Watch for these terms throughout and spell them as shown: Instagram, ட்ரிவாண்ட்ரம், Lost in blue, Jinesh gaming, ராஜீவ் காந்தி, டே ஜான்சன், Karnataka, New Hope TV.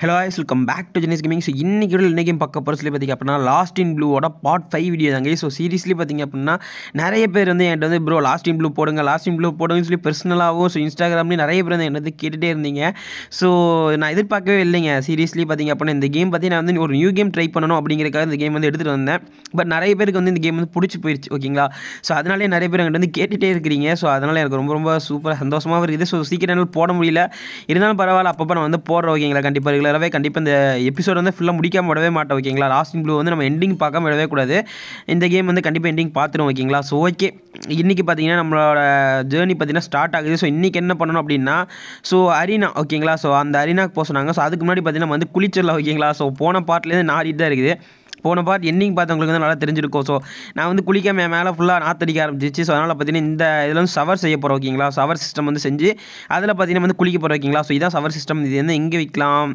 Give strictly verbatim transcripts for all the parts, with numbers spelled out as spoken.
Hello guys, welcome back to Jinesh gaming. So இன்னைக்கு ஒரு இன்னைக்கு பக்க பர்ஸ்ல பாத்தீங்க அப்படினா Lost in blue ஓட part five வீடியோ தான் गाइस. So seriously பாத்தீங்க அப்படினா நிறைய பேர் வந்து என்கிட்ட வந்து bro Lost in blue போடுங்க Lost in blue போடுங்கன்னு சொல்லி पर्सनலாவோ சோ Instagramல நிறைய பேர் வந்து என்னது கேட்டிட்டே இருந்தீங்க. சோ நான் எதிர்பார்க்கவே இல்லைங்க. seriously பாத்தீங்க அப்படினா இந்த கேம் பத்தி நான் வந்து ஒரு நியூ கேம் ட்ரை பண்ணனும் அப்படிங்கறதுக்காக இந்த கேம் வந்து எடுத்துட்டு வந்தேன். பட் நிறைய பேருக்கு வந்து இந்த கேம் வந்து பிடிச்சு போயிருச்சு. ஓகேங்களா? சோ அதனாலே நிறைய பேர் என்கிட்ட வந்து கேட்டிட்டே இருக்கீங்க. சோ அதனால எனக்கு ரொம்ப ரொம்ப சூப்பர் சந்தோஷமா இருக்குது. சோ சீக்கிரமா போட முடியல. இருந்தாலும் பரவாயில்லை அப்பப்ப நான் வந்து போறேன். ஓகேங்களா? கண்டிப்பா ரவே கண்டிப்பா இந்த எபிசோட் வந்து ஃபுல்லா முடிக்காம விடவே மாட்டோம். ஓகேங்களா? Lost in blue வந்து நம்ம எண்டிங் பார்க்காம விடவே கூடாது. இந்த கேம் வந்து கண்டிப்பா எண்டிங் பாத்துறோம். ஓகேங்களா? சோ ஓகே, இன்னைக்கு பாத்தீங்கன்னா நம்மளோட ஜர்னி பாத்தீங்கன்னா ஸ்டார்ட் ஆகுது. சோ இன்னைக்கு என்ன பண்ணனும் அப்படினா சோ அரினா, ஓகேங்களா? சோ அந்த அரினாக்கு போறாங்க. சோ அதுக்கு முன்னாடி பாத்தீங்கன்னா நம்ம வந்து குளிச்சறலாம். ஓகேங்களா? சோ போன பார்ட்ல இருந்து நாரிட் தான் இருக்குது. போன பார்ட் எண்டிங் பார்த்து உங்களுக்கு வந்து நல்லா தெரிஞ்சிருக்கும். ஸோ நான் வந்து குளிக்காம மேலே ஃபுல்லாக நாத்தடிக்க ஆரம்பிச்சிச்சு. ஸோ அதனால் பார்த்தீங்கன்னா இந்த இதில் வந்து சவர் செய்ய போகிறோம். ஓகேங்களா? சவர் சிஸ்டம் வந்து செஞ்சு அதில் பார்த்தீங்கன்னா வந்து குளிக்க போகிறோம். ஓகேங்களா? ஸோ இதான் சவர் சிஸ்டம். இது வந்து எங்கே வைக்கலாம்?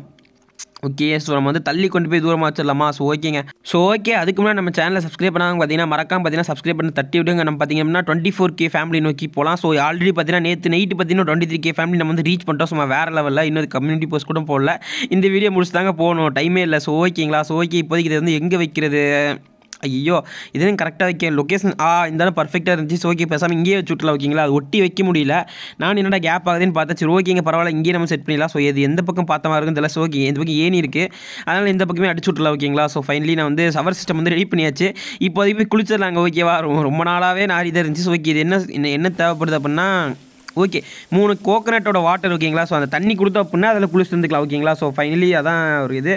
ஓகே, ஸோ நம்ம வந்து தள்ளி கொண்டு போய் தூரமாக வச்சிடலாமா? ஸோ ஓகேங்க. ஸோ ஓகே, அதுக்கு முன்னாடி நம்ம சேனலை சப்ஸ்கிரைப் பண்ணாங்க பார்த்தீங்கன்னா மறக்காம பார்த்தீங்கன்னா சப்ஸ்கிரைப் பண்ணி தட்டி விடுங்க. நம்ம பார்த்தீங்கன்னா டுவெண்ட்டி ஃபோர் கே ஃபேமிலி நோக்கி போகலாம். ஸோ ஆல்ரெடி பார்த்தீங்கன்னா நேற்று நைட்டு பார்த்தீங்கன்னா டுவெண்ட்டி த்ரீ கே ஃபேமிலி நம்ம வந்து ரீச் பண்ணிட்டோம். ஸோ நம்ம வேறு லெவலில் இன்னொரு கம்யூனிட்டி போஸ்ட் கூட போடல. இந்த வீடியோ முடிச்சு தாங்க போகணும், டைமே இல்லை. ஸோ ஓகேங்களா? ஸோ ஓகே, இப்போதைக்கு இது வந்து எங்கே வைக்கிறது? ஐயோ, இதுன்னு கரெக்டாக வைக்க லொக்கேஷன் ஆ இருந்தாலும் பர்ஃபெக்டாக இருந்துச்சு. ஸோ ஓகே, பேசாமல் இங்கேயே வச்சுட்டலாம். ஓகேங்களா? அது ஒட்டி வைக்க முடியல. நான் என்னடா கேப் ஆகுதுன்னு பார்த்தா சரி ஓகேங்க பரவாயில்ல இங்கேயே நம்ம செட் பண்ணிடலாம். ஸோ இது எந்த பக்கம் பார்த்த மாதிரி இருக்குன்னு தெரியல. ஸோ ஓகே, இந்த பக்கம் ஏணி இருக்குது, அதனால் இந்த பக்கமே அடிச்சு விட்டலாம். ஓகேங்களா? ஸோ ஃபைனலி நான் வந்து சவர் சிஸ்டம் வந்து ரெடி பண்ணியாச்சு. இப்போதைக்கு போய் குளிச்சிடலாங்க. ஓகேவா? ரொம்ப நாளாகவே நாரி தான் இருந்துச்சு. ஸோ ஓகே, இது என்ன என்ன தேவைப்படுது அப்படின்னா ஓகே மூணு கோகனட்டோட வாட்டர். ஓகேங்களா? ஸோ அந்த தண்ணி கொடுத்தோம் அப்படின்னா அதில் குளிச்சுட்டு வந்துக்கலாம். ஓகேங்களா? ஸோ ஃபைனலி அதான் ஒரு இது.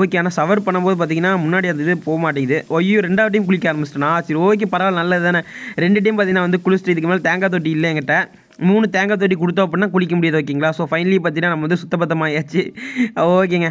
ஓகே, ஆனால் சவர் பண்ணும்போது பார்த்தீங்கன்னா முன்னாடி அந்த இது போக மாட்டேங்குது. ஐயோ, ரெண்டாவது டைம் குளிக்க ஆரம்பிச்சிட்டேன்னா சரி ஓகே பரவாயில்ல நல்லது தானே. ரெண்டு டைம் பார்த்தீங்கன்னா வந்து குளிச்சுட்டு இதுக்கு மேலே தேங்காய் தொட்டி இல்லை என்கிட்ட. மூணு தேங்காய் தொட்டி கொடுத்தோம் அப்படின்னா குளிக்க முடியாது. ஓகேங்களா? ஸோ ஃபைனலி பார்த்தீங்கன்னா நம்ம வந்து சுத்தபத்தமாகியாச்சு. ஓகேங்க,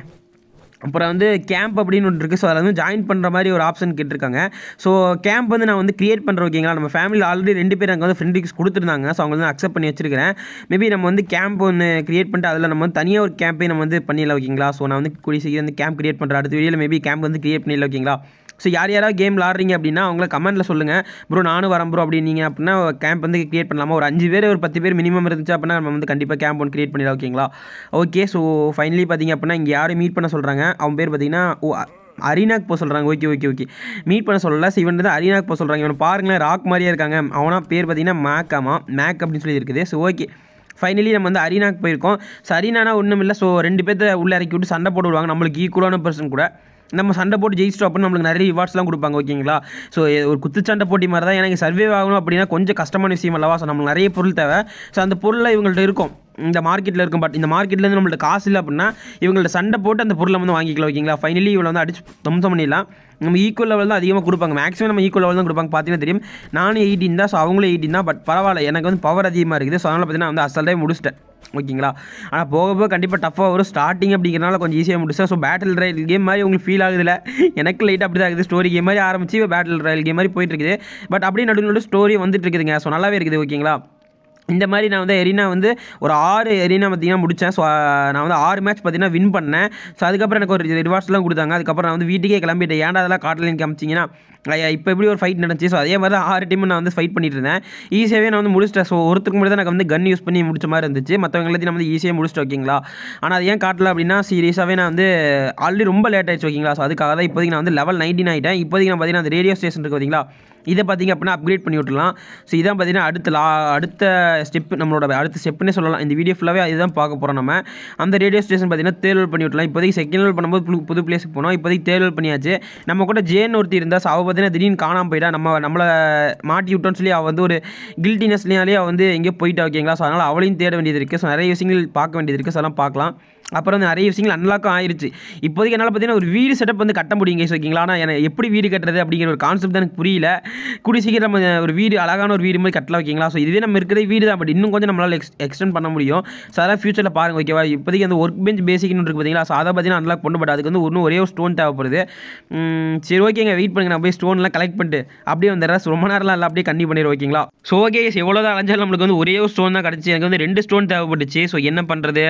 அப்புறம் வந்து கேம்ப் அப்படின்னு ஒன்று இருக்குது. ஸோ அதில் வந்து ஜாயின் பண்ணுற மாதிரி ஒரு ஆப்ஷன் கேட்டிருக்காங்க. ஸோ கேம்ப் வந்து நான் வந்து க்ரியேட் பண்ணுறேன். ஓகேங்களா? நம்ம ஃபேமிலியில் ஆல்ரெடி ரெண்டு பேர் அங்கே வந்து ஃப்ரெண்ட் ரிக்வெஸ்ட் கொடுத்துருந்தாங்க. ஸோ அவங்க வந்து அக்செப்ட் பண்ணி வச்சிருக்கிறேன். மேபி நம்ம வந்து கேம்ப் ஒன்று க்ரியேட் பண்ணிட்டு அதில் நம்ம வந்து தனியாக ஒரு கேம்பே நம்ம வந்து பண்ணிடலாம். ஓகேங்களா? ஸோ நான் வந்து கூடிய சீக்கிரம் வந்து கேம்ப் க்ரியேட் பண்ணுறேன். அடுத்த வீடியோவில் மேபி கேம்ப் வந்து க்ரியேட் பண்ணிடலாம். ஓகேங்களா? ஸோ யார் யாராவது கேம் விளாட்றீங்க அப்படின்னா அவங்கள கமெண்ட்டில் சொல்லுங்கள். ப்ரோ நானும் வரேன் ப்ரோ அப்படின்னீங்க அப்படின்னா கேம்ப் வந்து க்ரியேட் பண்ணலாமா? ஒரு அஞ்சு பேர் ஒரு பத்து பேர் மினிமம் இருந்துச்சு அப்படின்னா நம்ம வந்து கண்டிப்பாக கேம்ப் ஒன்று க்ரியேட் பண்ணிடலாம். ஓகேங்களா? ஓகே, ஸோ ஃபைனலி பார்த்தீங்க அப்படின்னா இங்கே யாரும் மீட் பண்ண சொல்கிறாங்க. அவன் பேர் பார்த்தீங்கன்னா ஓ அரினாக்கு போக சொல்கிறாங்க. ஓகே ஓகே ஓகே மீட் பண்ண சொல்லலை. ஸோ இவன் வந்து அரினாக்கு போக சொல்கிறாங்க. இவன் பாருங்களேன் ராக் மாதிரியே இருக்காங்க. அவனா பேர் பார்த்தீங்கன்னா மேக்காமா மேக் அப்படின்னு சொல்லி இருக்குது. ஸோ ஓகே, ஃபைனலி நம்ம வந்து அரினாக்கு போயிருக்கோம். ஸோ அரினானா ஒன்றும் இல்லை. ஸோ ரெண்டு பேர்த்த உள்ளே இறக்கி விட்டு சண்டை போட்டு விடுவாங்க. நம்மளுக்கு ஈக்குவலான பர்சன் கூட நம்ம சண்டை போட்டு ஜெயிச்சிட்டோம் அப்படின்னு நம்மளுக்கு நிறைய ரிவார்ட்ஸ்லாம் கொடுப்பாங்க. ஓகேங்களா? ஸோ ஒரு குத்துச்சண்டை போட்டி மாதிரி தான். எனக்கு சர்வே ஆகணும் அப்படின்னா கொஞ்சம் கஷ்டமான விஷயம் அல்லவா. ஸோ நம்மளுக்கு நிறைய பொருள் தேவை. ஸோ அந்த பொருளை இவங்கள்ட்ட இருக்கும் இந்த மார்க்கெட்டில் இருக்கும். பட் இந்த மார்க்கெட்லேருந்து நம்மள்ட்ட காசு இல்லை அப்படின்னா இவங்கள்ட்ட சண்டை போட்டு அந்த பொருளை வந்து வாங்கிக்கலாம். ஓகேங்களா? ஃபைனலி இவளை வந்து அடிச்சு தம்சம் பண்ணிடலாம். நம்ம ஈக்குவல் லெவல் தான் அதிகமாக கொடுப்பாங்க. மேக்ஸிமம் நம்ம ஈக்குவல் லெவல் தான் கொடுப்பாங்க. பார்த்தீங்கன்னா தெரியும் நானும் எயிட்டின் தான். ஸோ அவங்களும் எயிட்டின் தான். பட் பரவாயில்ல, எனக்கு வந்து பவர் அதிகமாக இருக்குது. ஸோ அதனால் பார்த்தீங்கன்னா வந்து அசல் டைம் முடிச்சிட்டேன். ஓகேங்களா? ஆனால் போக போக கண்டிப்பாக டஃப்பாக வரும். ஸ்டார்டிங் அப்படிங்கிறனால கொஞ்சம் ஈஸியாக முடிச்சேன். ஸோ பேட்டில் ராயல் கேம் மாதிரி உங்களுக்கு ஃபீல் ஆகுதுல? எனக்கு லைட்டாக அப்படி தான் ஆகுது. ஸ்டோரி கேம் மாதிரி ஆரம்பிச்சு பேட்டில் ராயல் கேம் மாதிரி போயிட்டுருக்குது. பட் அப்படியே நடுவில் ஸ்டோரி வந்துட்டு இருக்குதுங்க. ஸோ நல்லாவே இருக்குது. ஓகேங்களா? இந்த மாதிரி நான் வந்து எரினா வந்து ஒரு ஆறு எரினா பார்த்திங்கன்னா முடித்தேன். ஸோ நான் வந்து ஆறு மேட்ச் பார்த்திங்கன்னா வின் பண்ணேன். ஸோ அதுக்கப்புறம் எனக்கு ஒரு ரிவார்ட்ஸ்லாம் கொடுத்தாங்க. அதுக்கப்புறம் நான் வந்து வீட்டுக்கே கிளம்பிட்டேன். ஏன்டா அதெல்லாம் காட்டலன்னு காமிச்சிங்கன்னா இப்போ எப்படி ஒரு ஃபைட் நடந்துச்சு. ஸோ அதே மாதிரி தான் ஆறு டீம் நான் வந்து ஃபைட் பண்ணிட்டு இருந்தேன். ஈஸியாகவே நான் வந்து முடிச்சிட்டேன். ஸோ ஒருத்தருக்கு மட்டும் தான் எனக்கு வந்து கன் யூஸ் பண்ணி முடிச்ச மாதிரி இருந்துச்சு. மற்றவங்க எல்லாத்தையும் நான் வந்து ஈஸியாக முடிச்சிட்டு. ஓகேங்களா? ஆனால் அது ஏன் காட்டல அப்படின்னா சீரியஸாகவே நான் வந்து ஆல்ரெடி ரொம்ப லேட் ஆகிடுச்சு. ஓகேங்களா? ஸோ அதுக்காக தான் இப்போதைக்கு நான் வந்து லெவல் நைன்டீன் ஆகிட்டேன். இப்போதைக்கு நான் பார்த்தீங்கன்னா அந்த ரேடியோ ஸ்டேஷன் இருக்குது. ஓகேங்களா? இதை பார்த்திங்க அப்படின்னா அப்கிரேட் பண்ணி விட்டுலாம். ஸோ இதான் பார்த்திங்கன்னா அடுத்த லா அடுத்த ஸ்டெப்பு நம்மளோட அடுத்த ஸ்டெப்புன்னே சொல்லலாம். இந்த வீடியோ ஃபுல்லாகவே இதுதான் பார்க்க போகிறோம். நம்ம அந்த ரேடியோ ஸ்டேஷன் பார்த்திங்கன்னா தேர்வல் பண்ணி விட்டலாம். இப்போதைக்கு செகண்ட் லெவல் பண்ணும்போது புது பிளேஸுக்கு போனோம். இப்போதைக்கு தேர்வல் பண்ணியாச்சு. நம்ம கூட ஜேன் ஒருத்தி இருந்தால் ஸோ அவள் பார்த்தீங்கன்னா திடீர்னு காணாமல் போயிட்டா. நம்ம நம்மளை மாட்டி விட்டோன்னு சொல்லி அவள் வந்து ஒரு கில்ட்டினஸ்லேயாலேயே அவள் வந்து எங்கேயோ போயிட்டா. ஓகேங்களா? ஸோ அதனால் அவளையும் தேட வேண்டியது இருக்குது. ஸோ நிறைய விஷயங்கள் பார்க்க வேண்டியது இருக்குது. ஸோ அதெல்லாம் பார்க்கலாம். அப்புறம் வந்து நிறைய விஷயங்கள் அன்லாக்கும் ஆயிடுச்சு. இப்போதைக்கு என்னால் பார்த்தீங்கன்னா ஒரு வீடு செட்டப் வந்து கட்ட முடியுங்க. ஓகேங்களா? ஆனால் எனக்கு எப்படி வீடு கட்டுறது அப்படிங்கிற ஒரு கான்செப்ட் தான் எனக்கு புரியல. கூடிய சீக்கிரம் நம்ம ஒரு வீடு அழகான ஒரு வீடு மாதிரி கட்டலாம். ஓகேங்களா? ஸோ இதுவே நம்ம இருக்கிற வீடு தான். பட் இன்னும் கொஞ்சம் நம்மளால் எக்ஸ் எக்ஸ்டெண்ட் பண்ண முடியும். ஸோ அதெல்லாம் ஃபியூச்சரில் பாருங்கள். ஓகேவா? இப்போதைக்கு அந்த ஒர்க் பெஞ்ச் பேசிக்னு இருக்குது. பார்த்தீங்களா? ஸோ அதை பார்த்தீங்கன்னா அன்லாக் பண்ணும். பட் அதுக்கு வந்து ஒன்றும் ஒரே ஒரு ஸ்டோன் தேவைப்படுது. சரி ஓகேங்க, வெயிட் பண்ணுங்கள். நான் போய் ஸ்டோன்லாம் கலெக்ட் பண்ணிட்டு அப்படியே வந்துடுறேன். ஸோ ரொம்ப நேரம்லாம் எல்லாம் அப்படியே கண்டிப்பாக பண்ணிடுவோம். ஓகேங்களா? ஸோ ஓகே, எவ்வளோ தான் அலைஞ்சாலும் நம்மளுக்கு வந்து ஒரே ஒரு ஸ்டோன் தான் கிடச்சி. எனக்கு வந்து ரெண்டு ஸ்டோன் தேவைப்பட்டுச்சு. ஸோ என்ன பண்ணுறது?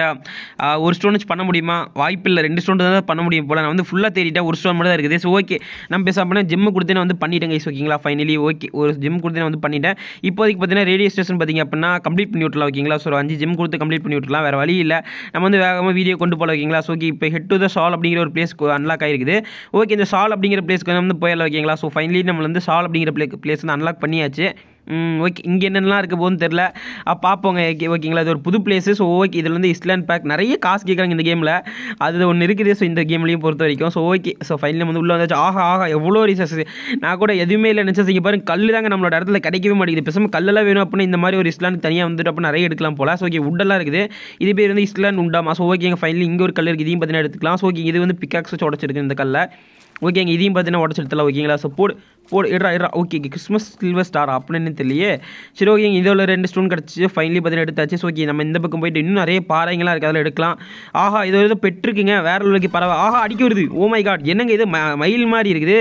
ஒரு ஸ்டோன் ஸ்டோன் வச்சு பண்ண முடியுமா? வாய்ப்பில்லை, ரெண்டு ஸ்டோன் தான் பண்ண முடியும் போல. நான் வந்து ஃபுல்லாக தேடிட்டேன், ஒரு ஸ்டோன் மட்டும் தான் இருக்குது. ஸோ ஓகே, நான் பேச அப்படின்னா ஜிம்மு கொடுத்து நான் வந்து பண்ணிட்டேன் கைஸ். ஓகேங்களா, ஃபைனலி ஓகே, ஒரு ஜிம் கொடுத்து நான் வந்து பண்ணிட்டேன். இப்போதைக்கு பார்த்தீங்கன்னா ரேடியோ ஸ்டேஷன் பார்த்திங்க அப்படின்னா கம்ப்ளீட் பண்ணி விட்டுலாம். ஓகேங்களா, ஸோ அஞ்சு ஜிம் கொடுத்து கம்ப்ளீட் பண்ணி விட்டுலாம், வேறு வழி இல்லை. நம்ம வந்து வேகமாக வீடியோ கொண்டு போகலாம். ஓகேங்களா, ஸோ ஓகே, இப்போ ஹெட் டு த சால் அப்படிங்கிற ஒரு பிளேஸ் அன்லாக் ஆகிருக்குது. ஓகே, இந்த சால் அப்படிங்கிற பிளேஸ்க்கு வந்து போயிடலாம். ஓகேங்களா, ஸோ ஃபைனலி நம்ம வந்து சால் அப்படிங்கிற பிளே பிளேஸ் வந்து அன்லாக் பண்ணியாச்சு. ஓகே, இங்கே என்னென்னலாம் இருக்க போகுதுன்னு தெரில, பார்ப்போங்க. ஓகே, ஓகேங்களா, இது ஒரு புது பிளேஸு. ஸோ ஓகே, இதில் வந்து இஸ்லாண்ட் பேக் நிறைய காசு கேட்குறாங்க இந்த கேமில், அது ஒன்று இருக்குது. ஸோ இந்த கேம்லையும் பொறுத்த வரைக்கும் ஸோ ஓகே, ஸோ ஃபைனலி நம்ம வந்து உள்ளே வந்தாச்சு. ஆஹா ஆகா, எவ்வளோ ரீசர்ஸு, நான் கூட எதுவுமே இல்லை நினச்சது. இங்கே பாருங்க, கல் தாங்க நம்மளோட இடத்துல கிடைக்கவே மாட்டேங்குது. பேசாமல் கல்லெல்லாம் வேணும் அப்படின்னா இந்த மாதிரி ஒரு இஸ்லாண்ட் தனியாக வந்துட்டு அப்போ நிறைய எடுக்கலாம் போல. ஸோ ஓகே, உட்டெல்லாம் இருக்குது, இது பேர் வந்து இஸ்லாண்ட் உண்டாமா. ஸோ ஓகேங்க, ஃபைனலி இங்கே ஒரு கல் இருக்குது, இதையும் பார்த்தீங்கன்னா எடுத்துக்கலாம். ஸோ ஓகே, இது வந்து பிக்காக்ஸ் வச்சு உடச்சிருக்கு இந்த கல்லை. ஓகேங்க, இதையும் பார்த்தீங்கன்னா உடச்சி எடுத்துலாம். ஓகேங்களா, ஸோ போடு போடு இடா இடா. ஓகே, கிறிஸ்மஸ் சில்வர் ஸ்டார் அப்படின்னு தெரியலையே. சரி ஓகேங்க, இதோட ரெண்டு ஸ்டோன் கிடச்சி ஃபைனலி பார்த்தீங்கன்னா எடுத்தாச்சு. ஸோ ஓகே, நம்ம இந்த பக்கம் போய்ட்டு இன்னும் நிறைய பாறைங்களாம் இருக்குது, அதில் எடுக்கலாம். ஆஹா, இது ஒரு பெற்றுக்குங்க, வேற லெவலுக்கு பறவை. ஆஹா, அடிக்க வருது. ஓ மை காட், என்னங்க இது மயில் மாதிரி இருக்குது.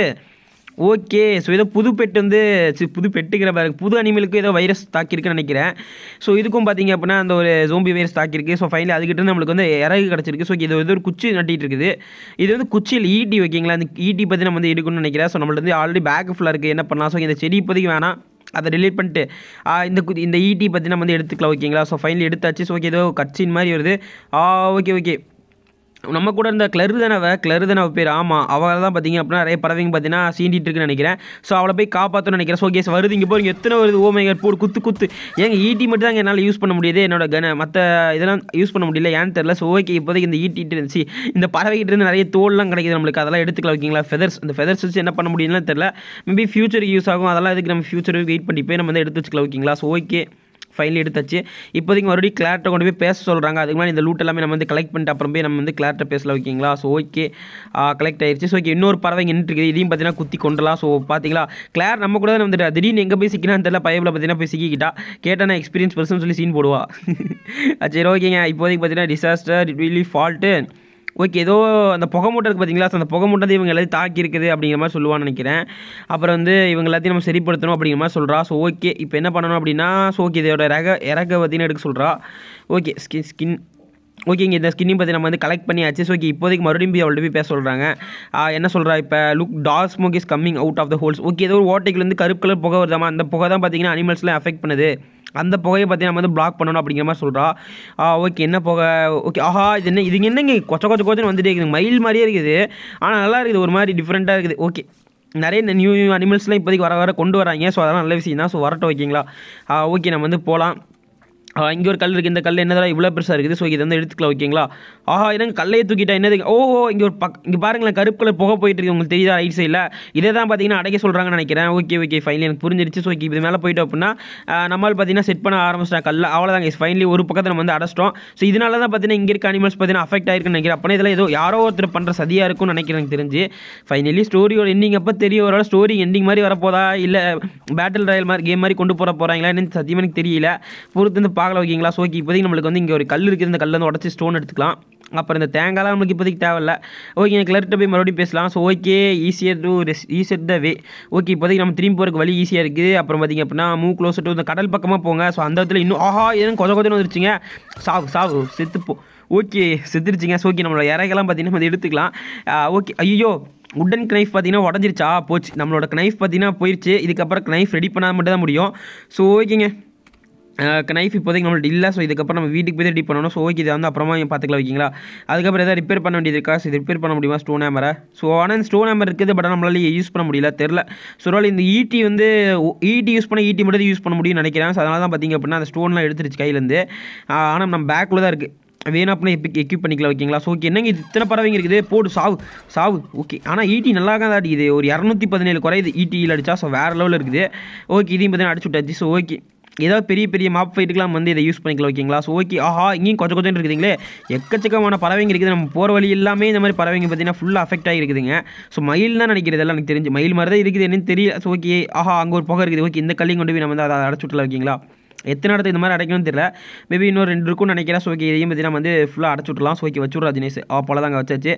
ஓகே, ஸோ ஏதோ புது பெட் வந்து புது பெட்டுக்கிற மாதிரி இருக்குது, புது அனிமலுக்கு ஏதோ வைரஸ் தாக்கியிருக்குன்னு நினைக்கிறேன். ஸோ இதுக்கும் பார்த்திங்க அப்படின்னா அந்த ஒரு ஜோம்பி வைரஸ் தாக்கியிருக்கு. ஸோ ஃபைனலி அதுக்கிட்ட நம்மளுக்கு வந்து இறகு கிடச்சிருக்கு. ஸோ இது ஒரு குச்சி நட்டிகிட்டு இருக்குது, இது வந்து குச்சியில் ஈட்டி. ஓகேங்களா, அந்த ஈட்டி பற்றி நம்ம வந்து எடுக்கணும்னு நினைக்கிறேன். ஸோ நம்மள்ட்ட வந்து ஆல்ரெடி பேக் ஃபுல்லாக இருக்குது, என்ன பண்ணலாம்? ஸோ இந்த செடி இப்போதைக்கு வேணாம், அதை டிலீட் பண்ணிட்டு இந்த இந்த ஈட்டி பற்றி நம்ம வந்து எடுத்துக்கலாம். ஓகேங்களா, ஸோ ஃபைனலி எடுத்தாச்சு. ஸோ ஓகே, ஏதோ கட்சின் மாதிரி வருது. ஓகே ஓகே, நம்ம கூட இருந்த கிளரு தானவை கிளரு தானவை பேர். ஆமாம், அவளை தான் பார்த்திங்க அப்படின்னா நிறைய பறவைங்க பார்த்தீங்கன்னா சீண்டிகிட்டு இருக்குன்னு நினைக்கிறேன். ஸோ அவளை போய் காப்பாற்றணும்னு நினைக்கிறேன். ஸோ கேஸ் வருது, இங்கே போகிறீங்க எத்தனை வருது. ஓ மை காட், போடு குத்து குத்து. ஏங்க ஈட்டி மட்டும் தாங்க என்னால் யூஸ் பண்ண முடியாது, என்னோட கன மற்ற இதெல்லாம் யூஸ் பண்ண முடியல, ஏன்னு தெரில. ஸோ ஓகே, இப்போதைக்கு இந்த ஈட்டிட்டு இருந்துச்சு, இந்த பறவைகிட்ட இருந்து நிறைய தோல்லாம் கிடைக்குது நம்மளுக்கு, அதெல்லாம் எடுத்துக்கலாம். ஓகேங்களா, ஃபெதர்ஸ், இந்த ஃபெதர்ஸ் வச்சு என்ன பண்ண முடியும்னா தெரில, மேபி ஃபியூச்சருக்கு யூஸ் ஆகும். அதெல்லாம் இதுக்கு நம்ம ஃபியூச்சருக்கு வெயிட் பண்ணி போய் நம்ம வந்து எடுத்து வச்சுக்கலாம். ஓகேங்களா, ஸோ ஓகே, ஃபைனலி எடுத்தாச்சு. இப்போதைக்கு மறுபடியும் கிளார்ட்டை கொண்டு போய் பேச சொல்கிறாங்க, அதுக்கு முன்னாடி இந்த லூட் எல்லாமே நம்ம வந்து கலெக்ட் பண்ணிட்டு அப்புறம் போய் நம்ம வந்து கிளார்ட்டை பேசலாம். ஓகேங்களா, ஸோ ஓகே, கலெக்ட் ஆயிடுச்சு. ஸோ ஓகே, இன்னொரு பறவை நின்றுருக்குது, இதையும் பார்த்தீங்கன்னா குத்தி கொண்டலாம். ஸோ பார்த்தீங்களா, கிளார் நம்ம கூட வந்துட்டு திடீர்னு எங்கே போய் சிக்கினான்னு தெரியல, பயவில் பார்த்தீங்கன்னா போய் சிக்கிக்கிட்டா. கேட்டால் நான் எக்ஸ்பீரியன்ஸ் பர்சன் சொல்லி சீன் போடுவா. சரி ஓகேங்க, இப்போதைக்கு பார்த்தீங்கன்னா டிசாஸ்டர் ரிலி ஃபால்ட்டு. ஓகே, ஏதோ அந்த புகை மூட்டை இருக்குது பார்த்தீங்களா, ஸோ அந்த புகை மூட்டை இவங்க எல்லாத்தையும் தாக்கி இருக்குது அப்படிங்கிற மாதிரி சொல்லுவான்னு நினைக்கிறேன். அப்புறம் வந்து இவங்க எல்லாத்தையும் நம்ம சரிப்படுத்தணும் அப்படிங்கிற மாதிரி சொல்கிறா. ஸோ ஓகே, இப்போ என்ன பண்ணணும் அப்படின்னா, ஸோ ஓகே, இதோட ரக இறக பார்த்தீங்கன்னா எடுக்க சொல்கிறா. ஓகே, ஸ்கின் ஸ்கின் ஓகேங்க, இந்த ஸ்கின்னையும் பற்றி நம்ம வந்து கலெக்ட் பண்ணியாச்சு. ஸோ ஓகே, இப்போதைக்கு மறுபடியும் போய் அவள்கிட்ட போய் பேச சொல்கிறாங்க. என்ன சொல்கிறா இப்போ, look dark smoke is coming out of the holes. Okay, ஏதோ ஒரு ஓட்டைக்குலேருந்து கருப்பு கலர் புகை வருதாமா, அந்த புகை தான் பார்த்தீங்கன்னா அனிமல்ஸ்லாம் அஃபெக்ட் பண்ணுது, அந்த புகையை பார்த்தீங்கன்னா நம்ம வந்து பிளாக் பண்ணணும் அப்படிங்கிற மாதிரி சொல்கிறா. ஓகே, என்ன புகை? ஓகே, ஆஹா, இது என்ன இது என்னங்க கொச்ச கொச்ச கொச்சன்னு வந்துட்டே இருக்குது, மயில் மாதிரியே இருக்குது, ஆனால் நல்லா இருக்குது, ஒரு மாதிரி டிஃப்ரெண்ட்டாக இருக்குது. ஓகே, நிறைய நியூ நியூ அனிமல்ஸ்லாம் இப்போதைக்கு வர வர கொண்டு வராங்க. ஸோ அதெல்லாம் நல்ல விஷயம் தான். ஸோ வரட்டும். ஓகேங்களா, ஓகே, நம்ம வந்து போகலாம். இங்கே ஒரு கல் இருக்குது, இந்த கல் என்னதான் இவ்வளோ பெருசாக இருக்குது. ஸோ இதை வந்து எடுத்துக்கலாம். ஓகேங்களா, ஆஹா, எனக்கு கல்லையை தூக்கிட்டா என்னது. ஓ ஓ, இங்கே ஒரு பக் இங்கே பாருங்களேன், கருப்பு கலர் புகை போயிட்டு இருக்கு, உங்களுக்கு தெரியுதா ரைட் சைடில், இதை தான் பார்த்தீங்கன்னா அடைக்க சொல்கிறாங்கன்னு நினைக்கிறேன். ஓகே ஓகே, ஃபைனலி எனக்கு புரிஞ்சிருச்சு. ஸோ ஓகே, இது மேலே போயிட்டோம் அப்படின்னா நம்மளால் பார்த்தீங்கன்னா செட் பண்ண ஆரம்பிச்சிட்டேன் கல்லை. அவ்வளோதாங்க, ஃபைனலி ஒரு பக்கத்தை நம்ம வந்து அடைச்சிட்டோம். ஸோ இதனால தான் பார்த்தீங்கன்னா இங்கே இருக்க அனிமல்ஸ் பார்த்தீங்கன்னா அஃபெக்ட் ஆயிருக்குன்னு நினைக்கிறேன். அப்படின்னா இதில் ஏதோ யாரோ ஒருத்தர் பண்ணுற சதியாக இருக்கும்னு நினைக்கிறேன் எனக்கு தெரிஞ்சு. ஃபைனலி ஸ்டோரியோட எண்டிங் அப்போ தெரிய ஒரு ஸ்டோரி எண்டிங் மாதிரி வரப்போதா, இல்லை பேட்டில் ராயல் மாதிரி கேம் மாதிரி கொண்டு போகிற போகிறாங்களா என்னன்னு சத்தியமாக எனக்கு தெரியல, பொறுத்து வந்து பார்க்கலாம். ஓகேங்களா, ஸோ ஓகே, இப்போதைக்கு நம்மளுக்கு வந்து இங்கே ஒரு கல் இருக்குது, இந்த கல்லில் வந்து உடச்சி ஸ்டோன் எடுத்துக்கலாம். அப்புறம் இந்த தேங்காய்லாம் நம்மளுக்கு இப்போதைக்கு தேவையில்ல. ஓகே, கிளர்கிட்ட போய் மறுபடியும் பேசலாம். So okay, easier to easier the way. Okay, இப்போதைக்கு நம்ம திரும்பி போகிறதுக்கு வழி ஈஸியாக இருக்குது. அப்புறம் பார்த்திங்க அப்படின்னா மூ க்ளோஸ் டூ இந்த கடல் பக்கமாக போங்க. ஸோ அந்த இடத்துல இன்னும் ஆஹா ஏன்னு கொஞ்சம் கொஞ்சம் வந்துருச்சுங்க. சாவு சாவு செத்துப்போம். ஓகே, செத்துருச்சுங்க. ஸோ ஓகே, நம்மளோட இறகெல்லாம் பார்த்திங்கன்னா நம்ம எடுத்துக்கலாம். ஓகே, ஐயோ, உட்டன் கனைஃப் பார்த்திங்கன்னா உடஞ்சிருச்சா, போச்சு நம்மளோட கனைஃப் பார்த்திங்கன்னா போயிடுச்சு. இதுக்கப்புறம் கனைஃப் ரெடி பண்ணால் மட்டும் தான் முடியும். ஸோ ஓகேங்க, நைஃப் இப்போதைக்கு நம்மள்ட்ட இல்லை. ஸோ இதுக்கப்புறம் நம்ம வீட்டுக்கு போய் ரெடி பண்ணணும். ஸோ ஓகே, இதை வந்து அப்புறமா பார்த்துக்கலாம். ஓகேங்களா, அதுக்கப்புறம் எதாவது ரிப்பேர் பண்ண வேண்டியது இருக்கா? ஸோ இது ரிப்பேர் பண்ண முடியுமா ஸ்டோன் ஹேமரை? ஸோ ஆனால் இந்த ஸ்டோன் ஹேமர் இருக்குது, பட் நம்மளால யூஸ் பண்ண முடியல தெரில. ஸோ ஒரு இந்த ஈட்டி வந்து ஈட்டி யூஸ் பண்ண ஈட்டி மட்டும் யூஸ் பண்ண முடியும்னு நினைக்கிறேன். ஸோ அதனால தான் பார்த்திங்க அப்படின்னா அந்த ஸ்டோன்லாம் எடுத்துருச்சு கையிலேருந்து. ஆனால் நம்ம பேக்கில் தான் இருக்குது, வேணும் அப்படின்னா இப்போ எக்யூப் பண்ணிக்கலாம். ஓகேங்களா, ஸோ ஓகே, என்னங்க இது இத்தனை பறவைங்க இருக்குது, போடு சாவு சாவு. ஓகே, ஆனால் ஈட்டி நல்லா தான் அடிக்குது, ஒரு இரநூத்தி பதினேழு குறையுது ஈட்டியில் அடித்தா. ஸோ வேறு லெவலில் இருக்குது. ஓகே, இதையும் பார்த்தீங்கன்னா அடிச்சு விட்டாச்சு. ஸோ ஓகே, ஏதாவது பெரிய பெரிய மாப் ஃபைட்டுக்கெலாம் வந்து இதை யூஸ் பண்ணிக்கலாம். ஓகேங்களா, ஸோ ஓகே, ஆஹா, இங்கேயும் கொஞ்சம் கொஞ்சம் இருக்குதுங்களே, எக்கச்சக்கமான பறவைங்க இருக்குது. நம்ம போகிற வழி எல்லாமே இந்த மாதிரி பறவைங்க பார்த்தீங்கன்னா ஃபுல்லாக அஃபெக்ட் ஆகிருக்குதுங்க. ஸோ மயில் தான் நினைக்கிறது, எல்லாம் எனக்கு தெரிஞ்சு மயில் மாதிரி தான் இருக்குது, என்னன்னு தெரியல. ஸோ ஓகே, ஆஹா, அங்கே ஒரு புகை இருக்குது. ஓகே, இந்த கல்லையும் கொண்டு போய் நம்ம வந்து அதை அடைச்சி விட்டலாம். ஓகேங்களா, எத்தனை இடத்துல இந்த மாதிரி அடைக்கணும்னு தெரியல, மேபி இன்னொரு ரெண்டு இருக்கும்னு நினைக்கிறேன். ஸோ ஓகே, இதையும் பற்றி நம்ம வந்து ஃபுல்லாக அடைச்சி விட்லாம். ஸோ ஓகே, வச்சுட்றா தினேஷ். அப்போல தாங்க வச்சாச்சு.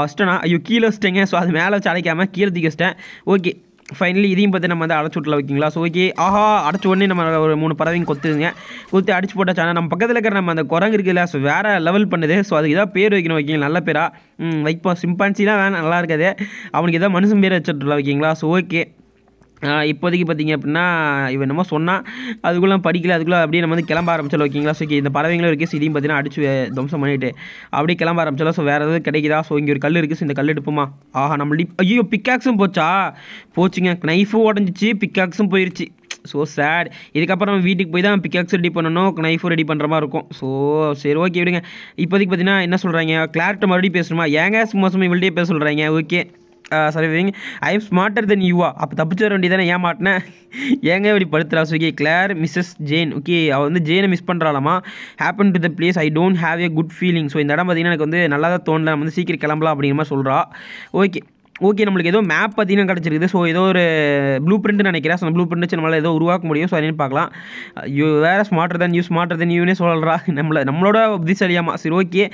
ஃபஸ்ட்டு நான் ஐயோ கீழே வச்சிட்டேங்க. ஸோ அது மேலே வச்சு அடைக்காமல் கீழே தூக்கி வச்சிட்டேன். ஓகே, ஃபைனலி இதையும் பார்த்து நம்ம வந்து அடைச்சி விட்டலாம் ஓகேங்களா. ஸோ ஓகே ஆஹா அடைச்ச உடனே நம்ம ஒரு மூணு பறவையும் கொத்துங்க கொத்து அடிச்சு போட்டாச்சு. ஆனால் நம்ம பக்கத்தில் இருக்கிற நம்ம அந்த குரங்கு இருக்குல்ல, ஸோ வேறு லெவல் பண்ணுது. ஸோ அதுக்கு ஏதாவது பேர் வைக்கணும் ஓகேங்களா, நல்ல பேராக வைப்போம். சிம்பான்சிலாம் வேணும் நல்லா இருக்காது, அவனுக்கு ஏதாவது மனுஷன் பேர் வச்சுட்டுலாம் ஓகேங்களா. ஸோ ஓகே இப்போதைக்கு பார்த்தீங்க அப்படின்னா இவன் நம்ம சொன்னால் அதுக்குள்ளே படிக்கல, அதுக்குள்ளே அப்படியே நம்ம வந்து கிளம்ப ஆரம்பிச்சோம் ஓகேங்களா. ஸோ இந்த பறவைங்களும் இருக்குது, ஸோ இதையும் பார்த்தீங்கன்னா அடிச்சு துவம்சம் பண்ணிவிட்டு அப்படியே கிளம்ப ஆரம்பிச்சோம். ஸோ வேறு எதாவது கிடைக்குதா, ஸோ இங்கே ஒரு கல் இருக்குது, ஸோ இந்த கல் எடுப்போமா. ஆஹா நம்ம லிப் ஐயோ பிக்காக்ஸும் போச்சா, போச்சுங்க நைஃபும் உடஞ்சிச்சு பிக்காக்ஸும் போயிடுச்சு. So sad. இதுக்கப்புறம் நம்ம வீட்டுக்கு போய் தான் பிக்காக்ஸ் ரெடி பண்ணணும், நைஃபும் ரெடி பண்ணுற மாதிரி இருக்கும். ஸோ சரி ஓகே விடுங்க. இப்போதைக்கு பார்த்தீங்கன்னா என்ன சொல்கிறாங்க, கிளார்ட்டை மறுபடியும் பேசணுமா, ஏங்க சும்மா சும்மா இவள்கிட்டே பேச சொல்கிறாங்க. ஓகே சரி ஐ எம் ஸ்மார்ட்டர் தென் யூவா, அப்போ தப்பிச்சு வர வேண்டியதானே, ஏன் மாட்டினேன் ஏங்க இப்படி படுத்துறா. Okay Claire Mrs Jane, okay அவள் வந்து ஜெயினை மிஸ் பண்ணுறாலாமா. Happen to the place I don't have a good feeling, so இந்த இடம் பார்த்திங்கன்னா எனக்கு வந்து நல்லா தான் தோணலை, நம்ம வந்து சீக்கிரம் கிளம்பலாம் அப்படிங்கிற மாதிரி சொல்கிறா. ஓகே ஓகே நம்மளுக்கு ஏதோ மேப் பார்த்தீங்கன்னா கிடச்சிருக்குது. ஸோ ஏதோ ஒரு ப்ளூ பிரிண்ட்னு நினைக்கிறேன், ஸோ ப்ளூ பிரிண்ட் வச்சு நம்மளால் ஏதோ உருவாக்க முடியும். ஸோ அதுன்னு பார்க்கலாம். யூ வேறு ஸ்மார்ட்டர் தான் யூ ஸ்மார்ட்டர் தான் யூனே சொல்கிறா, நம்மளை நம்மளோட புத்திசாலியாமா. சரி ஓகே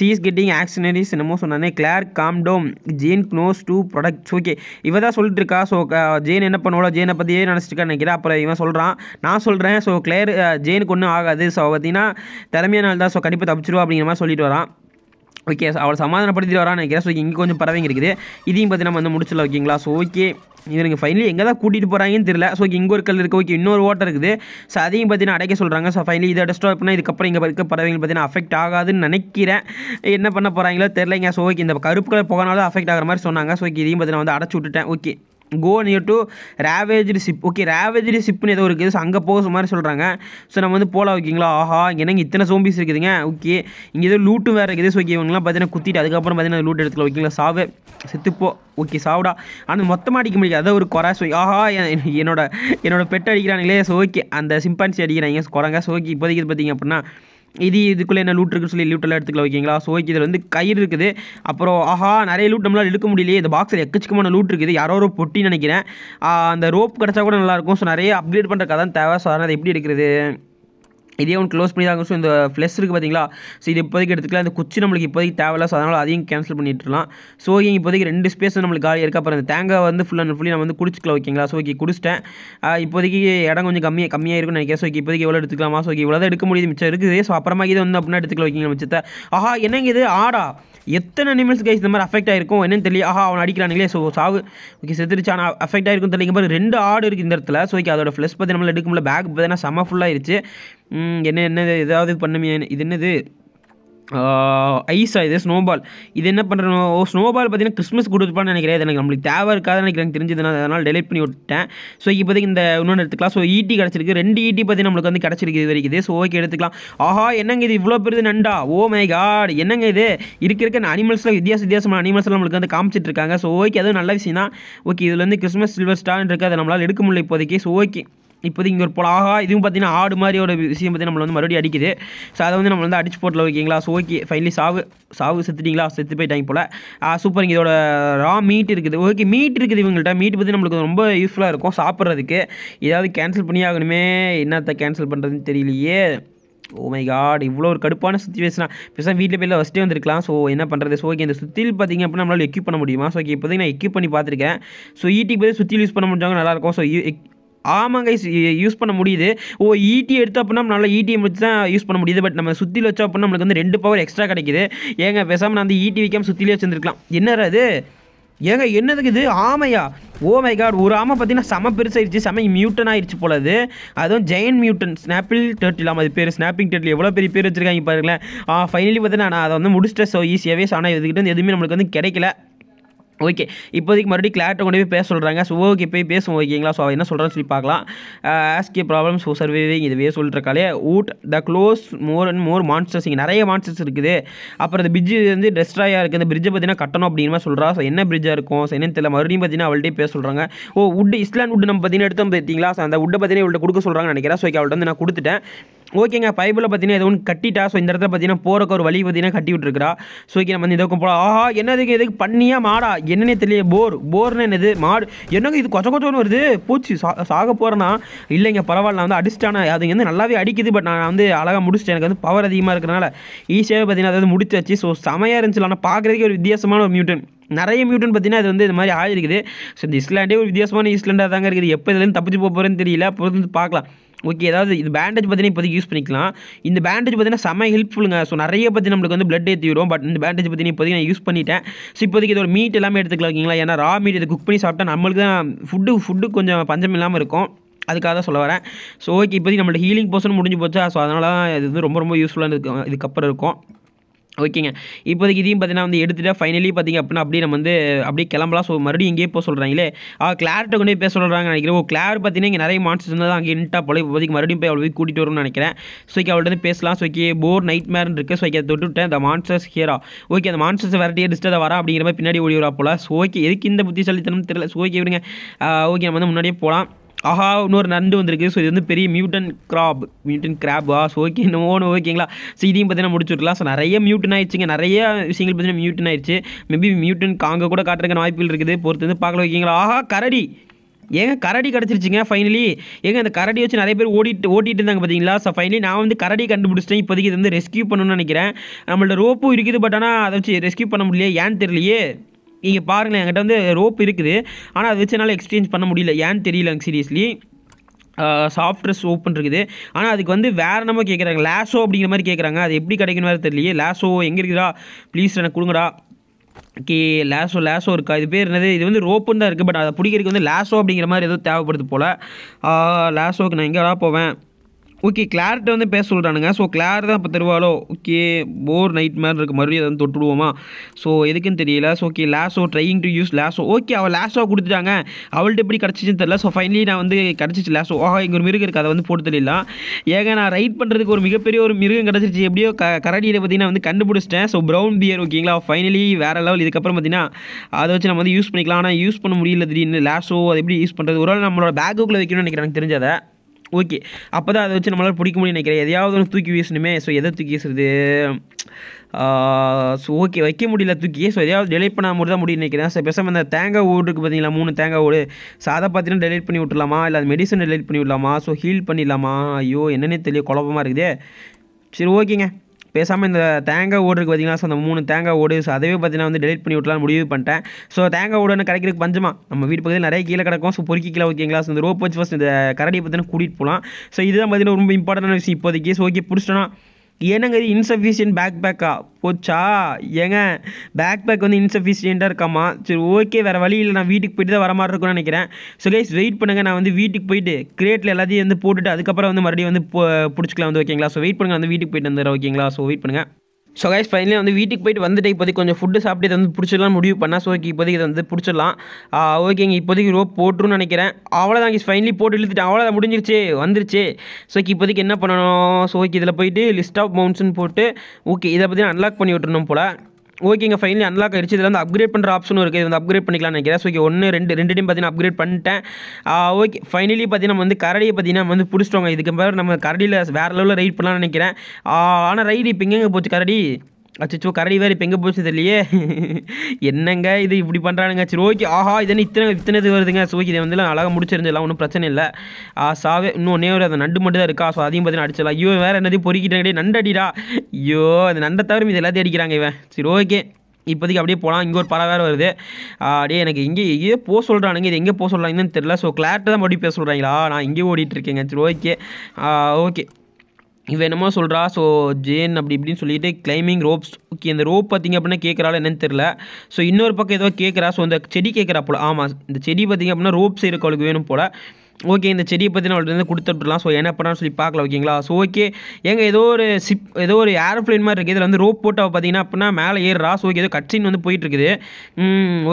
சி இஸ் கெட்டிங் ஆக்ஷனரிஸ் என்னமோ சொன்னானே, Claire com Tom Jane close to products. Okay இவ தான் சொல்லிட்டு இருக்கா. ஸோ ஜெயின் என்ன பண்ணுவோம், ஜெயினை பற்றியே நினச்சிட்டுருக்கான்னு நினைக்கிறேன். அப்புறம் இவன் சொல்கிறான் நான் சொல்கிறேன், ஸோ கிளார் ஜெயினுக்கு ஒன்றும் ஆகாது, ஸோ பார்த்தீங்கன்னா திறமையான நாள் தான், ஸோ கண்டிப்பாக தப்பிச்சிடுவோம் அப்படிங்கிற மாதிரி சொல்லிட்டு வரான். ஓகே அவளை சமாதானப்படுத்திட்டு வரான்னு நினைக்கிறேன். ஸோ இங்கே கொஞ்சம் பறவைங்க இருக்குது, இதையும் பார்த்து நம்ம வந்து முடிச்சிடலாம் ஓகேங்களா. ஸோ ஓகே இவங்க ஃபைனலி எங்கே தான் கூட்டிகிட்டு போகிறாங்கன்னு தெரியல. ஸோ இங்கே ஒரு கல் இருக்குது, ஓகே இன்னொரு ஓட்டர் இருக்குது, ஸோ அதையும் பார்த்தீங்கன்னா அடைக்க சொல்கிறாங்க. ஸோ ஃபைனலி இதை டிஸ்டர்ப் பண்ணால் இதுக்கப்புறம் இங்கே இருக்க பறவைகள் பார்த்தீங்கன்னா அஃபெக்ட் ஆகாதுன்னு நினைக்கிறேன். என்ன பண்ண போகிறாங்களோ தெரிலங்க. ஸோ ஓகே இந்த கருப்பு கலர் போகனாலும் அஃபெக்ட் ஆகிற மாதிரி சொன்னாங்க. ஸோ ஓகே இதையும் பார்த்தீங்கன்னா வந்து அடைச்சி விட்டுட்டேன். Okay go near to ravaged ship, okay ravaged ஷிப்னு ஏதோ இருக்குது, ஸோ அங்கே போக மாதிரி சொல்கிறாங்க. ஸோ நம்ம வந்து போகலாம் ஓகேங்களா. ஆஹா எனக்கு இத்தனை சோம்பிஸ் இருக்குதுங்க. ஓகே இங்கே ஏதோ லூட்டும் வேறு இருக்குது. ஸோ ஓகே இவங்கலாம் பார்த்தீங்கன்னா குத்திட்டு அதுக்கப்புறம் பார்த்தீங்கன்னா லூட் எடுத்துக்கலாம் ஓகேங்களா. சாவு செத்துப்போ ஓகே சாவுடா, ஆனால் மொத்தமாக அடிக்க முடியாது அதை ஒரு குறை. ஸோ ஆஹா என்னோட என்னோட பெட்டை அடிக்கிறாங்களே. ஸோ ஓகே அந்த சிம்பான்சி அடிக்கிறாங்க குறைங்க. ஸோ ஓகே இப்போதைக்கு பார்த்தீங்க அப்படின்னா இது இதுக்குள்ளே என்ன லூட் இருக்குன்னு சொல்லி லூட்டெல்லாம் எடுத்துக்கலாம் ஓகேங்களா. ஸோ ஓகே இதில் வந்து கயிறு இருக்குது. அப்புறம் ஆஹா நிறைய லூட் நம்மளால் எடுக்க முடியலையே, இந்த பாக்ஸில் எக்கச்சக்கமான லூட் இருக்குது. யாரோ ஒரு பொட்டி நினைக்கிறேன், அந்த ரோப் கிடச்சா கூட நல்லாயிருக்கும். ஸோ நிறைய அப்கிரேட் பண்ணுறதுக்காக தான் தேவை. ஸோ அதை எப்படி எடுக்கிறது, இதே ஒன்று க்ளோஸ் பண்ணி தான். ஸோ இந்த ஃப்ளெஷ் இருக்குது பார்த்தீங்களா, ஸோ இது இப்போதைக்கு எடுத்துக்கலாம். இந்த குச்சி நம்மளுக்கு இப்போதைக்கு தேவையில்லை, ஸோ அதனால் அதையும் கேன்சல் பண்ணிட்டுலாம். ஸோ ஓகே இப்போதைக்கு ரெண்டு ஸ்பேஸ் நம்மளுக்கு காலி இருக்குது. அப்புறம் இந்த தேங்காய் வந்து ஃபுல் அண்ட் ஃபுல்லி நம்ம வந்து குடிச்சிக்கலாம் ஓகேங்களா. ஸோ ஓகே குடிச்சிட்டேன். இப்போதைக்கு இடம் கொஞ்சம் கம்மியாக கம்மியாக இருக்குன்னு நினைக்கிறேன். ஸோ இப்போதைக்கு எவ்வளோ எடுத்துக்கலாமா, ஸோ இவ்வளோ தான் எடுக்க முடியுது மிச்சம் இருக்குது. ஸோ அப்புறமா இது வந்து அப்படின்னா எடுத்துக்கலாம் ஓகேங்களா மிச்சத்தை. ஆஹா என்னங்க இது ஆடா, எத்தனை அனிமல்ஸ் கைஸ் இந்த மாதிரி அஃபெக்ட் ஆகிருக்கும் என்னன்னு தெரியல. ஆஹா அவன் அடிக்கிறானுங்களே. ஸோ சாவு ஓகே செத்துருச்சு, ஆனால் அஃபெக்ட் ஆகிருக்கும் தெரியல. இங்கே ரெண்டு ஆடு இருக்குது இந்த இடத்துல. ஸோ ஓகே அதோட ஃப்ளெஷ் பற்றி நம்மளால் எடுக்க முடியல. பேக் பார்த்தீங்கன்னா செம ஃபுல்லாகிடுச்சு. என்ன என்ன ஏதாவது பண்ணுமே, இது என்னது ஐஸா, இது ஸ்னோபால், இது என்ன பண்ணுறோம். ஓ ஸ்னோபால் பார்த்தீங்கன்னா கிறிஸ்மஸ் கொடுத்துப்பான்னு நினைக்கிறேன். இது எனக்கு நம்மளுக்கு தேவை இருக்காதுன்னு நினைக்கிறேன் தெரிஞ்சதுனால, அதனால் டெலிட் பண்ணி விட்டுட்டேன். ஸோ இப்போதைக்கு இந்த இன்னொன்று எடுத்துக்கலாம். ஸோ ஈட்டி கிடச்சிருக்கு, ரெண்டு ஈட்டி பற்றி நம்மளுக்கு வந்து கிடச்சிருக்கு இது வரைக்கும். ஸோ ஓகே எடுத்துக்கலாம். ஆஹா என்னங்க இது இவ்வளோ பெரிய நண்டா, ஓ மை காட் என்னங்க இது இருக்க இருக்க அனிமல்ஸில் வித்தியாச வித்தியாசமான அனிமல்ஸ்லாம் நம்மளுக்கு வந்து காமிச்சிட்டு இருக்காங்க. ஸோ ஓகே அதுவும் நல்ல விஷயம் தான். ஓகே இதில் வந்து கிறிஸ்மஸ் சில்வர் ஸ்டார்ன்னு இருக்குது, அதை நம்மளால் எடுக்க முடியல இப்போதைக்கு. ஸோ ஓகே இப்போது இங்கே ஒரு போல ஆகா இதுவும் பார்த்தீங்கன்னா ஆடு மாதிரி ஒரு விஷயம் பற்றி நம்மளை வந்து மறுபடியும் அடிக்குது. ஸோ அதை வந்து நம்ம வந்து அடிச்சு போட்டில் ஓகேங்களா. ஸோ ஓகே ஃபைனலி சாவு சாவு செத்துட்டிங்களா, செத்து போயிட்டாங்க போல். சூப்பர். இதோட ரா மீட் இருக்குது. ஓகே மீட் இருக்குது இவங்கள்ட்ட. மீட் பற்றி நம்மளுக்கு ரொம்ப யூஸ்ஃபுல்லாக இருக்கும் சாப்பிட்றதுக்கு. ஏதாவது கேன்சல் பண்ணி ஆகணுமே, என்னத்தை கேன்சல் பண்ணுறதுன்னு தெரியலையே. ஓ மை காட் இவ்வளோ ஒரு கடுப்பான சுச்சுவேஷனா, பேசாம வீட்டில் போய் ஃபஸ்ட்டே வந்துருக்கலாம். ஸோ என்ன பண்ணுறது. ஸோ ஓகே இந்த சுற்றியில் பார்த்திங்க அப்படின்னா நம்மளால் எக்யூப் பண்ண முடியுமா. ஸோ ஓகே இப்போதைக்கு நான் எக்யூப் பண்ணி பார்த்துருக்கேன். ஸோ ஈட்டிக்கு போய் சுற்றியில் யூஸ் பண்ண முடிஞ்சாங்க நல்லாயிருக்கும். ஸோ ஆமாங்க யூஸ் பண்ண முடியுது. ஓ ஈட்டி எடுத்து அப்படின்னா நல்லா ஈட்டியை வச்சு தான் யூஸ் பண்ண முடியுது. பட் நம்ம சுற்றியில் வச்சோம் அப்படின்னா நம்மளுக்கு வந்து ரெண்டு பவர் எக்ஸ்ட்ரா கிடைக்குது. ஏங்க பேசாமல் நான் அந்த ஈட்டி வைக்காமல் சுற்றிலே வச்சுருந்துருக்கலாம். என்னடா இது, ஏங்க என்னதுக்கு இது ஆமையா. ஓ மை காட் ஒரு ஆமை பார்த்தீங்கன்னா செம பெருசாகிடுச்சு, செம மியூட்டன் ஆகிடுச்சு போல அது. அதுவும் ஜெயின் மியூட்டன் ஸ்னாப்பிள் டர்ட்டில், ஆமாம் அது பேர் ஸ்னாப்பிங் டர்ட்டில். எவ்வளோ பெரிய பேர் வச்சுருக்காங்க பாருங்களேன். ஆ ஃபைனலி பார்த்தீங்கன்னா நான் அதை வந்து முடிச்சிட்டேன். ஸோ ஈஸியாகவே ஆனால் இதுக்கிட்ட எதுவுமே நம்மளுக்கு வந்து கிடைக்கல. ஓகே இப்போதைக்கு மறுபடியும் கிளார்ட்டை கொண்டு போய் பேச சொல்கிறாங்க. ஸோ ஓகே போய் பேசுவோம் ஓகேங்களா. ஸோ அவள் என்ன சொல்கிறான்னு சொல்லி பார்க்கலாம். ஆஸ்கே ப்ராப்ளம் ஸோ சர்வைவிங் இதுவே சொல்லிட்டுருக்காலே. ஊட் the close more and more monsters, இங்கே நிறைய மான்ஸ்டர்ஸ் இருக்குது. அப்புறம் இந்த பிரிட்ஜு வந்து டெஸ்ட்ராயாக இருக்குது, அந்த பிரிட்ஜை பார்த்தீங்கன்னா கட்டணும் அப்படிங்கிற மாதிரி சொல்கிறா. ஸோ என்ன பிரிட்ஜாக இருக்கும் ஸோ என்னன்னு தெரியல. மறுபடியும் பார்த்தீங்கன்னா அவள்கிட்டே பேச சொல்கிறாங்க. ஓ உட்டு இஸ்லாண்ட் உட்டு நம்ம பார்த்தீங்கன்னா எடுத்தோம் பார்த்தீங்களா. ஸோ அந்த உட்டை பார்த்தீங்கன்னா இவள்கிட்ட கொடுக்க சொல்கிறாங்கன்னு நினைக்கிறேன். ஸோ அவள்கிட்ட வந்து நான் கொடுத்துட்டேன். ஓகேங்க பைபிளில் பார்த்தீங்கன்னா ஏதோ ஒன்று கட்டிட்டா. ஸோ இந்த இடத்துல பார்த்தீங்கன்னா போகிறக்கு ஒரு வழி பார்த்தீங்கன்னா கட்டி விட்டுருக்குறா. ஸோ ஓகே நம்ம வந்து இதுக்கும் போகலாம். ஆஹா என்னதுக்கு எதுக்கு பண்ணியா மாடா என்னன்னே தெரியல. போர் போர்னு என்னது மாடு என்னங்க இது கொச்ச கொச்சோன்னு வருது. பூச்சி சா சாக போகிறேன்னா இல்லைங்க பரவாயில்ல, நான் வந்து அடிச்சிட்டானே அது வந்து நல்லாவே அடிக்குது. பட் நான் வந்து அழகாக முடிச்சிட்டேன், எனக்கு வந்து பவர் அதிகமாக இருக்கிறனால ஈஸியாகவே பார்த்தீங்கன்னா அதாவது முடிச்சாச்சு. ஸோ செமையாக இருந்துச்சு. ஆனால் பார்க்குறதுக்கே ஒரு வித்தியாசமான ஒரு மியூட்டன். நிறைய மியூட்டன் பார்த்தீங்கன்னா இது வந்து இந்த மாதிரி ஆயிருக்குது. ஸோ இந்த இஸ்லாண்டே ஒரு வித்தியாசமான இஸ்லாண்டாக தாங்க இருக்குது. எப்போ இதுலேருந்து தப்பிச்சு போகிறேன்னு தெரியல. அப்போ வந்து பார்க்கலாம். ஓகே, அதாவது இது பேண்டேஜ் பார்த்தீங்கன்னா இப்போதைக்கு யூஸ் பண்ணிக்கலாம். இந்த பேண்டேஜ் பார்த்தீங்கன்னா செம்ம ஹெல்ப்ஃபுல்லுங்க. ஸோ நிறைய பற்றி நம்மளுக்கு வந்து பிளட் ஏற்றி விடும். பட் இந்த பேண்டேஜ் பார்த்தீங்கன்னா இப்போதைக்கு நான் யூஸ் பண்ணிட்டேன். ஸோ இப்போதைக்கு இதோட மீட் எல்லாமே எடுத்துக்கலாம் ஓகேங்களா. ஏன்னா ரா மீட் இதை குக் பண்ணி சாப்பிட்டா நம்மளுக்கு தான் ஃபுட்டு ஃபுட்டு கொஞ்சம் பஞ்சம் இல்லாமல் இருக்கும். அதுக்காக தான் சொல்ல வரேன். ஸோ ஓகே, இப்போதைக்கு நம்மளோட ஹீலிங் போர்ஷன் முடிஞ்சு போச்சா. ஸோ அதனால தான் இது வந்து ரொம்ப ரொம்ப யூஸ்ஃபுல்லாக இருக்கும். இதுக்கப்புறம் இருக்கும் ஓகேங்க. இப்போதைக்கு இதையும் பார்த்தீங்கன்னா வந்து எடுத்துகிட்டா ஃபைனலி பார்த்திங்க அப்படின்னா அப்படியே நம்ம வந்து அப்படியே கிளம்பலாம். ஸோ மறுபடியும் இங்கேயே போக சொல்கிறாங்களே ஆ கிளார்கிட்ட கொண்டு போய் பேச சொல்கிறாங்க நினைக்கிறேன். ஓ கிளார் பார்த்தீங்கன்னா இங்கே நிறைய மான்ஸ்டர்ஸ் இருந்தால் அங்கே இன்ட்டா போல இப்போதைக்கு மறுபடியும் போய் அவளை போய் கூட்டிகிட்டு வரும்னு நினைக்கிறேன். ஸோ ஓகே, அவள்கிட்ட வந்து பேசலாம். ஸோ ஓகே, போர் நைட் மேர் இருக்குது. ஸோ ஓகே, அதை தொட்டுவிட்டேன். அந்த மான்ஸ்டர்ஸ் ஹியரா. ஓகே, அந்த மான்ஸ்டர்ஸ் வரட்டியே டிஸ்டர்பாக வரா அப்படிங்கிற மாதிரி பின்னாடி ஓடி வரா போல. ஸோ ஓகே, எதுக்கு இந்த புத்திசாலித்தனம் தெரியல. ஸோ ஓகே விடுங்க. ஓகே, நம்ம வந்து முன்னாடியே போகலாம். ஆஹா, இன்னொரு நண்டு வந்திருக்கு. ஸோ இது வந்து பெரிய மியூட்டன் கிராப் மியூட்டன் கிராப்பா. ஸோ ஓகே, இன்னொன்று ஓகேங்களா. ஸோ இதையும் பார்த்தீங்கன்னா முடிச்சுடலாம். ஸோ நிறைய மியூட்டன் ஆயிடுச்சுங்க. நிறைய விஷயங்கள் பார்த்தீங்கன்னா மியூட்டன் ஆயிடுச்சு. மேபி மியூட்டன் காங்க கூட காட்டுறதுக்கான வாய்ப்புகள் இருக்குது. பொறுத்து வந்து பார்க்கலாம் ஓகேங்களா. ஆஹா, கரடி ஏங்க கரடி கிடச்சிருச்சுங்க ஃபைனலி. ஏங்க அந்த கரடி வச்சு நிறைய பேர் ஓடிட்டு ஓட்டிகிட்டு இருந்தாங்க பார்த்தீங்களா. ஸோ ஃபைனலி நான் வந்து கரடி கண்டுபிடிச்சிட்டேன். இப்போதைக்கு இது வந்து ரெஸ்கியூ பண்ணணும்னு நினைக்கிறேன். நம்மள்ட்ட ரோப்பும் இருக்குது. பட் ஆனால் அதை வச்சு ரெஸ்கியூ பண்ண முடியல. ஏன்னு தெரியலையே. நீங்கள் பாருங்களேன், என்கிட்ட வந்து ரோப் இருக்குது. ஆனால் அது வச்சு என்னால் எக்ஸ்சேஞ்ச் பண்ண முடியல. ஏன்னு தெரியலங்க சீரியஸ்லி. சாஃப்ட்வேர் ஓப்பன் இருக்குது. ஆனால் அதுக்கு வந்து வேறு நம்ம கேட்குறாங்க லேஸோ அப்படிங்கிற மாதிரி கேட்குறாங்க. அது எப்படி கிடைக்கணும் வேறு தெரியலையே. லேஸோ எங்கே இருக்குதா ப்ளீஸ் எனக்கு கொடுங்கடா. ஓகே, லேஸோ லேஸோ இருக்கா. இது பேர் என்னது, இது வந்து ரோப்புன்னு தான் இருக்குது. பட் அதை பிடிக்கிறதுக்கு வந்து லேஸோ அப்படிங்கிற மாதிரி ஏதோ தேவைப்படுது போல். லேஸோக்கு நான் எங்கேடா போவேன். ஓகே, கிளார்கிட்ட வந்து பேச சொல்கிறானுங்க. ஸோ கிளார் தான் இப்போ தருவாளோ. ஓகே, போர் நைட் மேலே இருக்குது. மறுபடியும் அதை வந்து தொட்டுடுவோமா. ஸோ எதுக்குன்னு தெரியல. So okay, lasso trying to use lasso. Okay, அவள் லேஸோ கொடுத்துட்டாங்க. அவள்கிட்ட எப்படி கிடச்சிச்சின்னு தெரில. ஸோ ஃபைனலி நான் வந்து கிடச்சிச்சு லேஸோ. ஆஹா, இங்கே ஒரு மிருகம் இருக்குது. அதை வந்து போட்டு தெரியலாம். ஏங்க நான் ரைட் பண்ணுறதுக்கு ஒரு மிகப்பெரிய ஒரு மிருகம் கிடச்சிச்சு. எப்படியோ க கரடியில் பார்த்தீங்கன்னா வந்து கண்டுபிடிச்சிட்டேன். ஸோ ப்ரௌன் பியர் ஓகேங்களா. ஃபைனலி வேறு லெவல். இதுக்கப்புறம் பார்த்தீங்கன்னா அதை வச்சு நம்ம வந்து யூஸ் பண்ணிக்கலாம். ஆனால் யூஸ் பண்ண முடியல திடீர்னு. லேஸோ அதை எப்படி யூஸ் பண்ணுறது. ஒரு நாள் நம்மளோட பேக்குக்குள்ளே வைக்கணும்னு நினைக்கிறேன் எனக்கு தெரிஞ்சதை. ஓகே, அப்போ தான் அதை வச்சு நம்மளால் பிடிக்க முடியும்னு நினைக்கிறேன். எதையாவது ஒன்று தூக்கி வீசணுமே. ஸோ எதை தூக்கி வீசுறது. ஸோ ஓகே, வைக்க முடியல தூக்கி. ஸோ எதையாவது டெலிட் பண்ண முடியும் தான் முடியும்னு நினைக்கிறேன். ஸோ பேசாமல் அந்த தேங்காய் ஓடு இருக்குது பார்த்தீங்களா, மூணு தேங்காய் ஓடு. ஸோ அதை பார்த்தீங்கன்னா டெலிட் பண்ணி விட்டுலாமா. இல்லை அது மெடிசன் டெலிட் பண்ணி விடலாமா. ஸோ ஹீல் பண்ணிடலாமா. ஐயோ என்னென்னே தெரிய குழப்பமாக இருக்குது. சரி ஓகேங்க, பேசாமல் இந்த தேங்காய் ஓடு இருக்குது பார்த்தீங்கன்னா. ஸோ அந்த மூணு தேங்காய் ஓடு. ஸோ அதே பார்த்தீங்கன்னா வந்து டெலிட் பண்ணி விட்டலாம் முடிவு பண்ணிட்டேன். ஸோ தேங்காய் ஓடு என்ன கிடைக்கிறதுக்கு பஞ்சமா. நம்ம வீட்டு பக்கத்தில் நிறைய கீழே கிடக்கும். ஸோ பொறுக்கிக்கலாம் ஓகேங்களா. ஸோ இந்த ரோப் வச்சு ஃபஸ்ட் இந்த கரடியை பார்த்தீங்கன்னா கூட்டிகிட்டு போகலாம். ஸோ இதுதான் பார்த்தீங்கன்னா ரொம்ப இம்பார்ட்டண்டான விஷயம் இப்போதைக்கு. ஸோ ஓகே, பிடிச்சிட்டோன்னா ஏன்னாங்க இது இன்சஃபிஷியன்ட் பேக் பேக்கா போச்சா. ஏங்க பேக் பேக் வந்து இன்சஃபிஷியண்ட்டாக இருக்காமா. சரி ஓகே, வேறு வழி இல்லை. நான் வீட்டுக்கு போய்ட்டு தான் வர மாதிரி இருக்கும்னு நினைக்கிறேன். ஸோ கைஸ் வெயிட் பண்ணுங்கள். நான் வந்து வீட்டுக்கு போயிட்டு கிரேட்டில் எல்லாத்தையும் வந்து போட்டுவிட்டு அதுக்கப்புறம் வந்து மறுபடியும் வந்து பிடிச்சிக்கலாம் வந்து ஓகேங்களா. ஸோ வெயிட் பண்ணுங்கள், வந்து வீட்டுக்கு போயிட்டு வந்துடுறேன் ஓகேங்களா. ஸோ வெயிட் பண்ணுங்கள். ஸோ கைஸ் ஃபைனலி வந்து வீட்டுக்கு போய்ட்டு வந்துட்டு இப்போதைக்கு கொஞ்சம் ஃபுட்டு சாப்பிட்டு இதை வந்து பிடிச்சிடலாம் முடிவு பண்ணால். ஸோ ஓகே, இப்போதைக்கு இதை வந்து பிடிச்சிடலாம். ஓகேங்க, இப்போதைக்கு ரோப் போட்டுருன்னு நினைக்கிறேன். அவ்வளோதான் கைஸ், ஃபைனலி போட்டு இழுத்துட்டேன். அவ்வளோதான் முடிஞ்சிருச்சு வந்துருச்சு. ஸோ ஓகே, இப்போதைக்கு என்ன பண்ணணும். ஸோ ஓகே, இதில் போய்ட்டு லிஸ்ட் ஆஃப் மவுண்ட்ஸ்னு போட்டு ஓகே இதை பற்றி அன்லாக் பண்ணி விட்டுருணும் போல். ஓகேங்க, ஃபைனலி அன்லாக் ஆகிடுச்சு. இதில் வந்து அப்கிரேட் பண்ணுற ஆப்ஷனும் இருக்குது. இது வந்து அப்கிரேட் பண்ணிக்கலாம்னு நினைக்கிறேன். ஸோ ஓகே, ஒன்று ரெண்டு ரெண்டு டைம் பார்த்தீங்கன்னா அப்கிரேட் பண்ணிட்டேன். ஓகே, ஃபைனலி பார்த்தீங்கன்னா நம்ம வந்து கரடியை பார்த்தீங்கன்னா நம்ம வந்து பிடிச்சிட்டோங்க. இதுக்கு பேர் நம்ம கரடியில் வேறு லெவலில் ரைட் பண்ணலாம்னு நினைக்கிறேன். ஆனால் ரைடு இப்போ எங்கெங்கே போச்சு கரடி. அச்சோ, கரடி வேறு இப்போ எங்கே போச்சு தெரியலையே. என்னங்க இது இப்படி பண்ணுறானுங்க. சரி ஓகே, ஆஹா இதென்னு இத்தனை இத்தனை இது வருதுங்க. ஸோ ஓகே, இதை வந்து அழகாக முடிச்சிருந்துடலாம். ஒன்றும் பிரச்சனை இல்லை. சாவே இன்னும் ஒன்றே ஒரு அந்த நண்டு மட்டும் தான் இருக்கா. ஸோ அதையும் பார்த்தீங்கன்னா அடிச்சிடலாம். ஐயோ வேறு என்னது பொறுக்கிட்டே நண்டு அடிடா. ஐயோ அந்த நண்டை தவிர இது எல்லாத்தையும் அடிக்கிறாங்க இவன். சரி ஓகே, இப்போதைக்கு அப்படியே போகலாம். இங்கே ஒரு பறவை வேறு வருது. அப்படியே எனக்கு இங்கே எங்கேயோ போக சொல்கிறானுங்க. இது எங்கே போக சொல்கிறாங்கன்னு தெரியல. ஸோ கிளார்கிட்ட தான் மறுபடியும் பேச சொல்கிறாங்களா. நான் இங்கேயே ஓடிட்டுருக்கேங்க. சரி ஓகே ஓகே இவன் என்னமோ சொல்கிறா. ஸோ ஜேன் அப்படி இப்படின்னு சொல்லிட்டு கிளைமிங் ரோப்ஸ். ஓகே, இந்த ரோப் பார்த்திங்க அப்படின்னா கேட்குறாள் என்னென்னு தெரில. ஸோ இன்னொரு பக்கம் ஏதோ கேட்குறா. ஸோ இந்த செடி கேட்குறா போல். ஆமாம், இந்த செடி பார்த்திங்க அப்படின்னா ரோப்ஸ் இருக்கு அவளுக்கு வேணும் போல். ஓகே, இந்த செடியை பற்றி நான் அவள்கிட்ட வந்து கொடுத்துட்டுலாம். ஸோ என்ன பண்ணான்னு சொல்லி பார்க்கலாம் ஓகேங்களா. ஸோ ஓகே, எங்கே ஏதோ ஒரு சிப் ஏதோ ஒரு ஏரோப்ளைன் மாதிரி இருக்குது. இதில் வந்து ரோப் போட்டு அவள் பார்த்தீங்கன்னா அப்படின்னா மேலே ஏறுறா. ஸோ ஓகே, ஏதோ கட்சின்னு வந்து போயிட்டுருக்குது.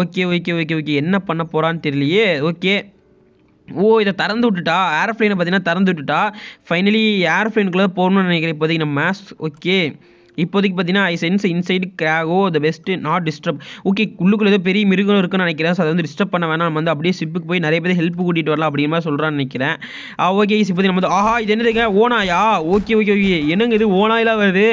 ஓகே ஓகே ஓகே ஓகே என்ன பண்ண போகிறான்னு தெரியலையே. ஓகே, ஓ இதை திறந்து விட்டுட்டா ஏரோப்ளைனை பார்த்தீங்கன்னா திறந்து விட்டுட்டா. ஃபைனலி ஏரோப்ளைனுக்குள்ளே போகணும்னு நினைக்கிறேன் இப்போதைக்கு நம்ம மேஸ். ஓகே, இப்போதைக்கு பார்த்தீங்கன்னா I sense inside Krago the best not disturb. Okay, உள்ளுக்குள்ளே ஏதோ பெரிய மிருகம் இருக்குன்னு நினைக்கிறேன். ஸோ அதை வந்து டிஸ்டர்ப் பண்ண வேணாம். நம்ம வந்து அப்படியே ஷிப்புக்கு போய் நிறைய பேர் ஹெல்ப் கூட்டிகிட்டு வரலாம் அப்படிங்கிற மாதிரி சொல்கிறான்னு நினைக்கிறேன். ஓகே, இப்போதைக்கு நம்ம வந்து ஆஹா இது என்னதுங்க ஓனாயா. ஓகே ஓகே ஓகே என்னங்க இது ஓனாயெலாம் வருது.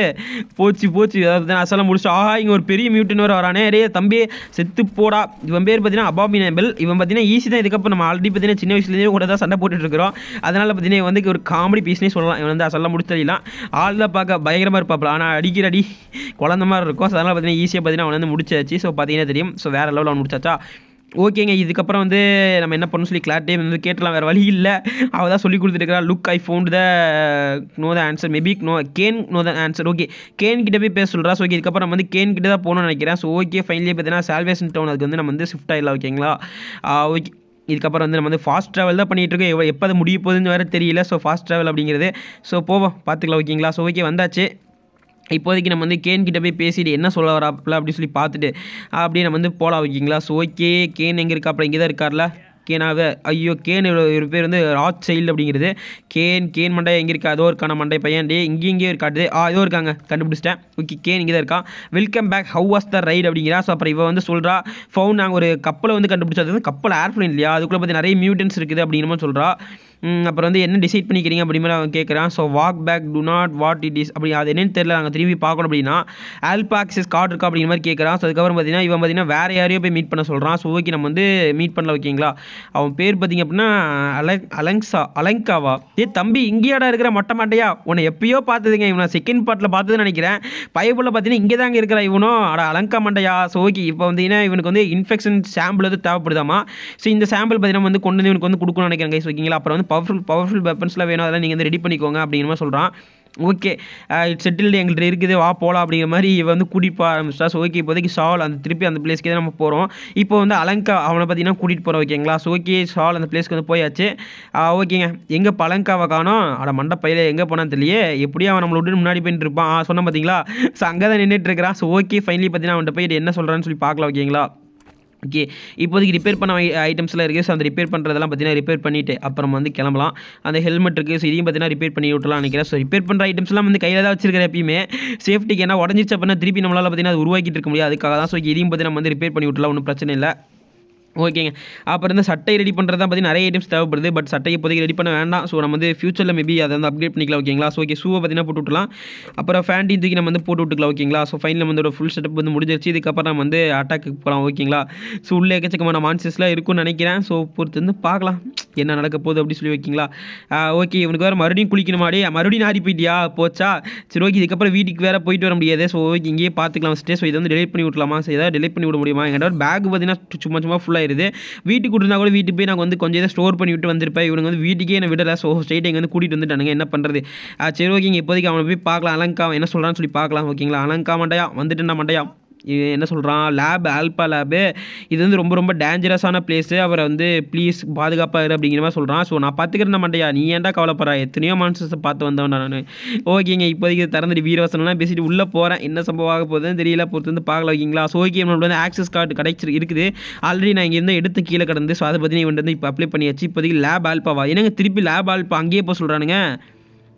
போச்சு போச்சு அதாவது அசலாம் முடிச்சு. ஆஹா இங்கே ஒரு பெரிய மியூட்டன் வேறு வரானே. ரே தம்பி செத்து போடா. இவன் பேர் பார்த்தீங்கன்னா அபாமினபிள். இவன் பார்த்தீங்கன்னா ஈஸி தான். இதுக்கப்புறம் நம்ம ஆல்ரெடி பார்த்தீங்கன்னா சின்ன வயசுலேயே கூட தான் சண்டை போட்டுட்ருக்கிறோம். அதனால் பார்த்தீங்கன்னா வந்து ஒரு காமெடி பீஸ்னே சொல்லலாம். இவன் வந்து அசலாம் முடிச்சு தெரியலாம். ஆள் தான் பார்க்க பயங்கரமாக இருப்பாப்பில். ஆனால் அடி முடிக்கிற அடி குழந்தை மாதிரி இருக்கும். ஸோ அதனால் பார்த்தீங்கன்னா ஈஸியாக பார்த்தீங்கன்னா அவனை வந்து முடிச்சாச்சு. ஸோ பார்த்தீங்கன்னா தெரியும். ஸோ வேறு லெவலில் அவன் முடிச்சாச்சா. ஓகேங்க, இதுக்கப்புறம் வந்து நம்ம என்ன பண்ணணும் சொல்லி கிளாரிட்டி வந்து கேட்டலாம், வேறு வழி இல்லை. அவள் தான் சொல்லி கொடுத்துருக்கா, look I found the no the answer, maybe no can know the answer. Okay, Ken கிட்டே போய் பேச சொல்கிறா. ஸோ ஓகே, இதுக்கப்புறம் நம்ம வந்து கேன் கிட்டே தான் போகணும்னு நினைக்கிறேன். ஸோ ஓகே, ஃபைனலி பார்த்தீங்கன்னா சால்வேஷன் டவுன் அதுக்கு வந்து நம்ம வந்து ஷிஃப்ட் ஆகிடலாம். ஓகேங்களா, ஓகே. இதுக்கப்புறம் வந்து நம்ம வந்து ஃபாஸ்ட் ட்ராவல் தான் பண்ணிகிட்ருக்கோம். எவ்வளோ எப்போ அது முடிய போகுதுன்னு வேறு தெரியல. ஸோ ஃபாஸ்ட் ட்ராவல் அப்படிங்கிறது. ஸோ போவோம், பார்த்துக்கலாம். ஓகேங்களா, ஸோ ஓகே வந்தாச்சு. இப்போதைக்கு நம்ம வந்து கேன் கிட்டே போய் பேசிட்டு என்ன சொல்ல வராப்பில் அப்படின்னு சொல்லி பார்த்துட்டு அப்படியே நம்ம வந்து போகலாம். ஓகேங்களா, ஸோ ஓகே. கேன் எங்கே இருக்கா? அப்புறம் இங்கே தான் இருக்கார்ல கேனாக. ஐயோ, கேன் ஒரு பேர் வந்து ராஜ் சைல்டு அப்படிங்கிறது. கேன் கேன் மண்டை எங்கே இருக்கா? அதோ இருக்கான மண்டை பையன் டே, இங்கே இங்கேயும் இருக்காது. ஆ, இதோ இருக்காங்க, கண்டுபிடிச்சிட்டேன். ஓகே, கேன் இங்கே தான் இருக்கான். Welcome back, how was the ride அப்படிங்கிறா. ஸோ அப்புறம் இவன் வந்து சொல்கிறா, ஃபவுன் நாங்கள் ஒரு கப்பலை வந்து கண்டுபிடிச்சா, அது வந்து கப்பல் ஏர்ப்ளைன் இல்லையா, அதுக்குள்ளே பற்றி நிறைய மியூட்டன்ஸ் இருக்குது அப்படிங்கிற மாதிரி சொல்கிறா. அப்புறம் வந்து என்ன டிசைட் பண்ணிக்கிறீங்க அப்படிமாதிரி அவன் கேட்குறான். So walk back to not what it is அப்படி, அது என்னென்னு தெரியல, நாங்கள் திரும்பி பார்க்கணும் அப்படின்னா ஆல்பாக்ஸஸ் கார்டு இருக்கா அப்படிங்கிற மாதிரி கேட்குறான். ஸோ அதுக்கப்புறம் பார்த்தீங்கன்னா இவன் பார்த்தீங்கன்னா வேறு யாரையோ போய் மீட் பண்ண சொல்கிறான். ஸோ ஓகே, நம்ம வந்து மீட் பண்ணல. ஓகேங்களா, அவன் பேர் பார்த்தீங்க அப்படின்னா அலங் அலங்ஸா அலங்காவா. ஏ தம்பி, இங்கேயாடா இருக்கிற மொட்டை மாட்டையா, உன்னை எப்பயோ பார்த்துதுங்க இவனை, செகண்ட் பார்ட்டில் பார்த்ததுன்னு நினைக்கிறேன். பைபிளில் பார்த்தீங்கன்னா இங்கே தாங்க இருக்கிறா இவனும், அட அலங்கா மண்டையா. ஸோ ஓகே, இப்போ பார்த்தீங்கன்னா இவனுக்கு வந்து இன்ஃபெக்ஷன் சாம்பிள் வந்து தேவைப்படுதாமா. ஸோ இந்த சாம்பிள் பார்த்தீங்கன்னா வந்து கொண்டு வந்து இவனுக்கு வந்து கொடுக்கணும்னு நினைக்கிறேன் கைஸ். ஓகேங்களா, அப்புறம் வந்து பவர்ஃபுல் பவர்ஃபுல் வெப்பன்ஸ்லாம் வேணும், அதெல்லாம் நீங்கள் வந்து ரெடி பண்ணிக்கோங்க அப்படிங்கிற மாதிரி சொல்கிறான். ஓகே, இட் செட்டில்டு, எங்கள்கிட்ட இருக்குது, வா போகலாம் அப்படிங்கிற மாதிரி இவன் வந்து கூட்டிகிட்டு ஆரம்பிச்சிட்டா. ஸோ ஓகே, இப்போதைக்கு சால் அந்த திருப்பி அந்த பிளேஸ்க்கு தான் நம்ம போகிறோம். இப்போ வந்து அலங்கா அவனை பார்த்தீங்கன்னா கூட்டிகிட்டு போகிறோம். ஓகேங்களா, ஸோ ஓகே, சால் அந்த பிளேஸ்க்கு வந்து போயாச்சு. ஓகேங்க, எங்கே பலங்காவை காணும், அவட மண்டை பையில எங்கே போனான்னு தெரியலையே, எப்படியும் அவன் நம்மளை விட்டு முன்னாடி போயிட்டு இருப்பான் சொன்ன பார்த்தீங்களா. ஸோ அங்கே தான் நின்றுட்டு இருக்கிறான். ஸோ ஓகே, ஃபைனலி பார்த்தீங்கன்னா அவன்கிட்ட போய் என்ன சொல்கிறான்னு சொல்லி பார்க்கலாம். ஓகேங்களா, ஓகே, இப்போதைக்கு ரிப்பேர் பண்ண ஐட்டம்ஸ்லாம் இருக்குது. ஸோ அந்த ரிப்பேர் பண்ணுறதெல்லாம் பார்த்தீங்கன்னா ரிப்பேர் பண்ணிவிட்டு அப்புறம் வந்து கிளம்பலாம். அந்த ஹெல்மெட் இருக்குது, ஸோ இதையும் பார்த்தீங்கன்னா ரிப்பேர் பண்ணி விட்டலாம் நினைக்கிறேன். ஸோ ரிப்பேர் பண்ணுற ஐட்டம்ஸ்லாம் வந்து கையில் தான் வச்சிருக்கிறேன் எப்பயுமே சேஃப்டிக்கு, ஏன்னா உடஞ்சிச்சு அப்படின்னா திருப்பி நம்மளால் பார்த்தீங்கன்னா அது உருவாக்கிட்டு இருக்க முடியாது, அதுக்காக தான். ஸோ இதையும் பார்த்து நம்ம வந்து ரிப்பேர் பண்ணி விட்டலாம், ஒன்றும் பிரச்சனை இல்லை. ஓகேங்க, அப்புறம் இந்த சட்டை ரெடி பண்ணுறது தான் பார்த்தீங்கன்னா நிறைய ஐட்டம்ஸ் தேவைப்படுது, பட் சட்டை இப்போதைக்கு ரெடி பண்ண வேண்டாம். ஸோ நம்ம வந்து ஃபியூச்சரில் மேபி அதை வந்து அப்கிரேட் பண்ணிக்கலாம். ஓகேங்களா, ஸோ ஓகே, ஷூவை பார்த்தீங்கன்னா போட்டு விட்டுலாம், அப்புறம் ஃபேண்டின் தூக்கி நம்ம வந்து போட்டு விட்டுக்கலாம். ஓகேங்களா, ஸோ ஃபைனல் நம்மளோட ஃபுல் செட்டப் வந்து முடிஞ்சிருச்சு. இதுக்கப்புறம் நம்ம வந்து அட்டாக்கு போகலாம். ஓகேங்களா, ஸோ உள்ளே எக்கச்சக்கமான மான்சஸ்லாம் இருக்கும்னு நினைக்கிறேன். ஸோ பொறுத்து வந்து பார்க்கலாம் என்ன நடக்க போகுது அப்படி சொல்லி. ஓகேங்களா, ஓகே, இவனுக்கு வேறு மறுபடியும் குளிக்கணுமா, அடி மறுபடியும் நாரி போயிட்டியா போச்சா. சரி ஓகே, இதுக்கப்புறம் வீட்டுக்கு வேறு போயிட்டு வர முடியாது. ஸோ ஓகே, இங்கேயே பார்த்துக்கலாம் ஃபஸ்ட்டே. ஸோ இதை வந்து டெலிட் பண்ணி விட்லாமா, ஸோ இதை டெலிட் பண்ணி விட முடியுமா. என்கிட்ட ஒரு பேக் பார்த்தீங்கன்னா சும்மா சும்மா ஃபுல்லாக வீட்டுக்கு விட்டுருந்தா கூட வீட்டுக்கு போய் நாங்கள் வந்து கொஞ்சம் இதை ஸ்டோர் பண்ணி விட்டு வந்திருப்பேன். இவங்க வந்து வீட்டுக்கே என்ன விடல. ஸோ ஸ்ட்ரைட் இங்கே வந்து கூட்டிகிட்டு வந்துட்டானுங்க, என்ன பண்ணுறது. சரி ஓகேங்க, இப்போதைக்கு அவனை போய் பார்க்கலாம், அலங்கா என்ன சொல்கிறான்னு சொல்லி பார்க்கலாம். ஓகேங்களா, அலங்கா மண்டையா வந்துட்டு என்ன மண்டையா என்ன சொல்கிறான், லேப் ஆல்பா லேபு இது வந்து ரொம்ப ரொம்ப டேஞ்சரஸான பிளேஸு, அவரை வந்து ப்ளீஸ் பாதுகாப்பாக இரு அப்படிங்கிற மாதிரி சொல்கிறான். ஸோ நான் பார்த்துக்கிறேன் மண்டையா, நீ ஏன்டா கவலைப்படுறா, எத்தனையோ மான்சஸை பார்த்து வந்தவன் நான். ஓகேங்க, இப்போதைக்கு திறந்துட்டு வீரவசனம்லாம் பேசிட்டு உள்ளே போகிறேன், என்ன சம்பவம் ஆக போகுதுன்னு தெரியல, பொறுத்து வந்து பார்க்கலாம். ஓகேங்களா, ஸோ ஓகே, நம்மளோட வந்து ஆக்சஸ் கார்டு கிடைச்சி இருக்குது ஆல்ரெடி, நான் இங்கேருந்து எடுத்து கீழே கிடந்து. ஸோ அதை பற்றி நீ வந்து இப்போ அப்ளை பண்ணியாச்சு. இப்போதைக்கு லேப் ஆல்பாவா என்னங்க திருப்பி லேப் ஆல்பா அங்கேயே போக சொல்கிறானுங்க.